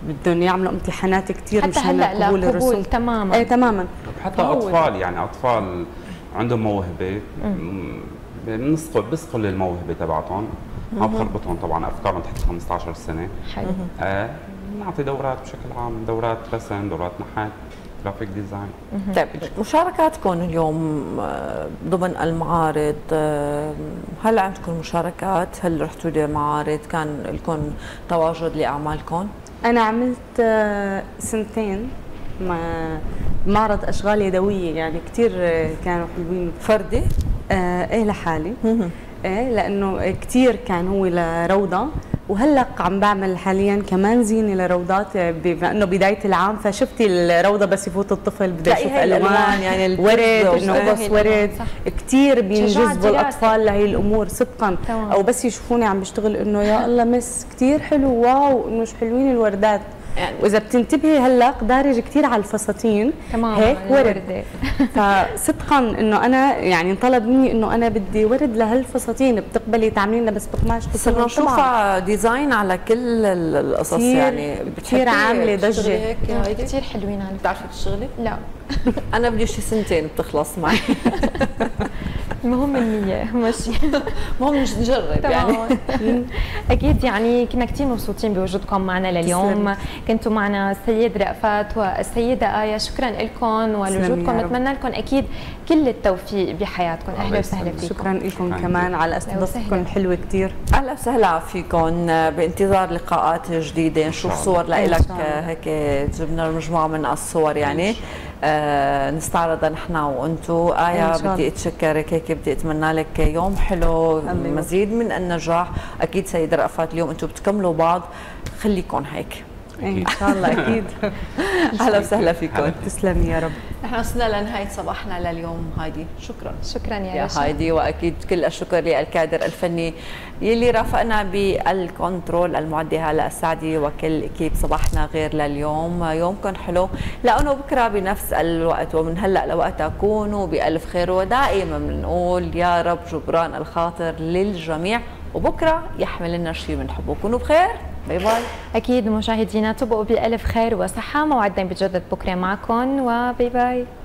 بدهم يعملوا امتحانات كثير مشان قبول الرسوم. تماما. ايه تماما. حتى أطفال، يعني أطفال عندهم موهبة بيسقوا الموهبة تبعتهم، ما بخربطهم طبعا أفكارهم تحت 15 سنة. حلو. نعطي دورات بشكل عام، دورات رسم، دورات نحات. جرافيك ديزاين. طيب مشاركاتكم اليوم ضمن المعارض، هل عندكم مشاركات؟ هل رحتوا لمعارض؟ كان لكم تواجد لاعمالكم؟ انا عملت 2 مع معرض اشغال يدويه، يعني كثير كانوا حلوين. فردي؟ ايه لحالي. ايه لانه كثير كان هو لروضه، وهلا عم بعمل حاليا كمان زينه لروضات بما انه بدايه العام، فشفتي الروضه بس يفوت الطفل بده يشوف الوان، يعني ورد، انه قصص ورد كثير بينجذبوا الاطفال لهي الامور صدقا. طبعا. او بس يشوفوني عم بشتغل انه يا الله مس كثير حلو، واو انه مش حلوين الوردات يعني. واذا بتنتبهي هلا دارج كثير على الفساتين هيك ورد، فصدقا انه انا يعني انطلب مني انه انا بدي ورد لهالفساتين، بتقبلي تعملينا بس بقماش صرنا نشوفها ديزاين على كل القصص يعني كثير عامله ضجه هيك كثير حلوين. على بتعرفي تشتغلي؟ لا انا بدي شي 2 بتخلص معي. المهم النية ماشي، المهم نجرب يعني. أكيد يعني كنا كثير مبسوطين بوجودكم معنا لليوم، كنتوا معنا السيد رأفت والسيدة آية، شكرا لكم ولوجودكم، نتمنى لكم أكيد كل التوفيق بحياتكم. أهلا وسهلا فيكم. شكرا لكم كمان على استضافتكم الحلوة كثير. أهلا وسهلا فيكم، بانتظار لقاءات جديدة، نشوف صور لإلك هيك، جبنا مجموعة من الصور يعني نستعرضها نحن وانتم. آية بدي اتشكرك هيك، بدي اتمنى لك يوم حلو، مزيد من النجاح. اكيد سيد رأفت اليوم انتم بتكملوا بعض، خليكم هيك ان شاء الله. اكيد اهلا وسهلا فيكم، تسلمي يا رب. نحن وصلنا لنهايه صباحنا لليوم هايدي، شكرا. شكرا يا هايدي، واكيد كل الشكر للكادر الفني يلي رافقنا بالكنترول، المعدي هلا السعدي، وكل اكيب صباحنا غير لليوم. يومكم حلو، لقونا بكره بنفس الوقت، ومن هلا لوقتها كونوا بالف خير، ودائما بنقول يا رب جبران الخاطر للجميع، وبكره يحمل لنا شيء بنحبه. كونوا بخير، باي باي. أكيد مشاهدينا تبقوا بألف خير وصحة، موعدنا بجدد بكرة معكم، وباي باي.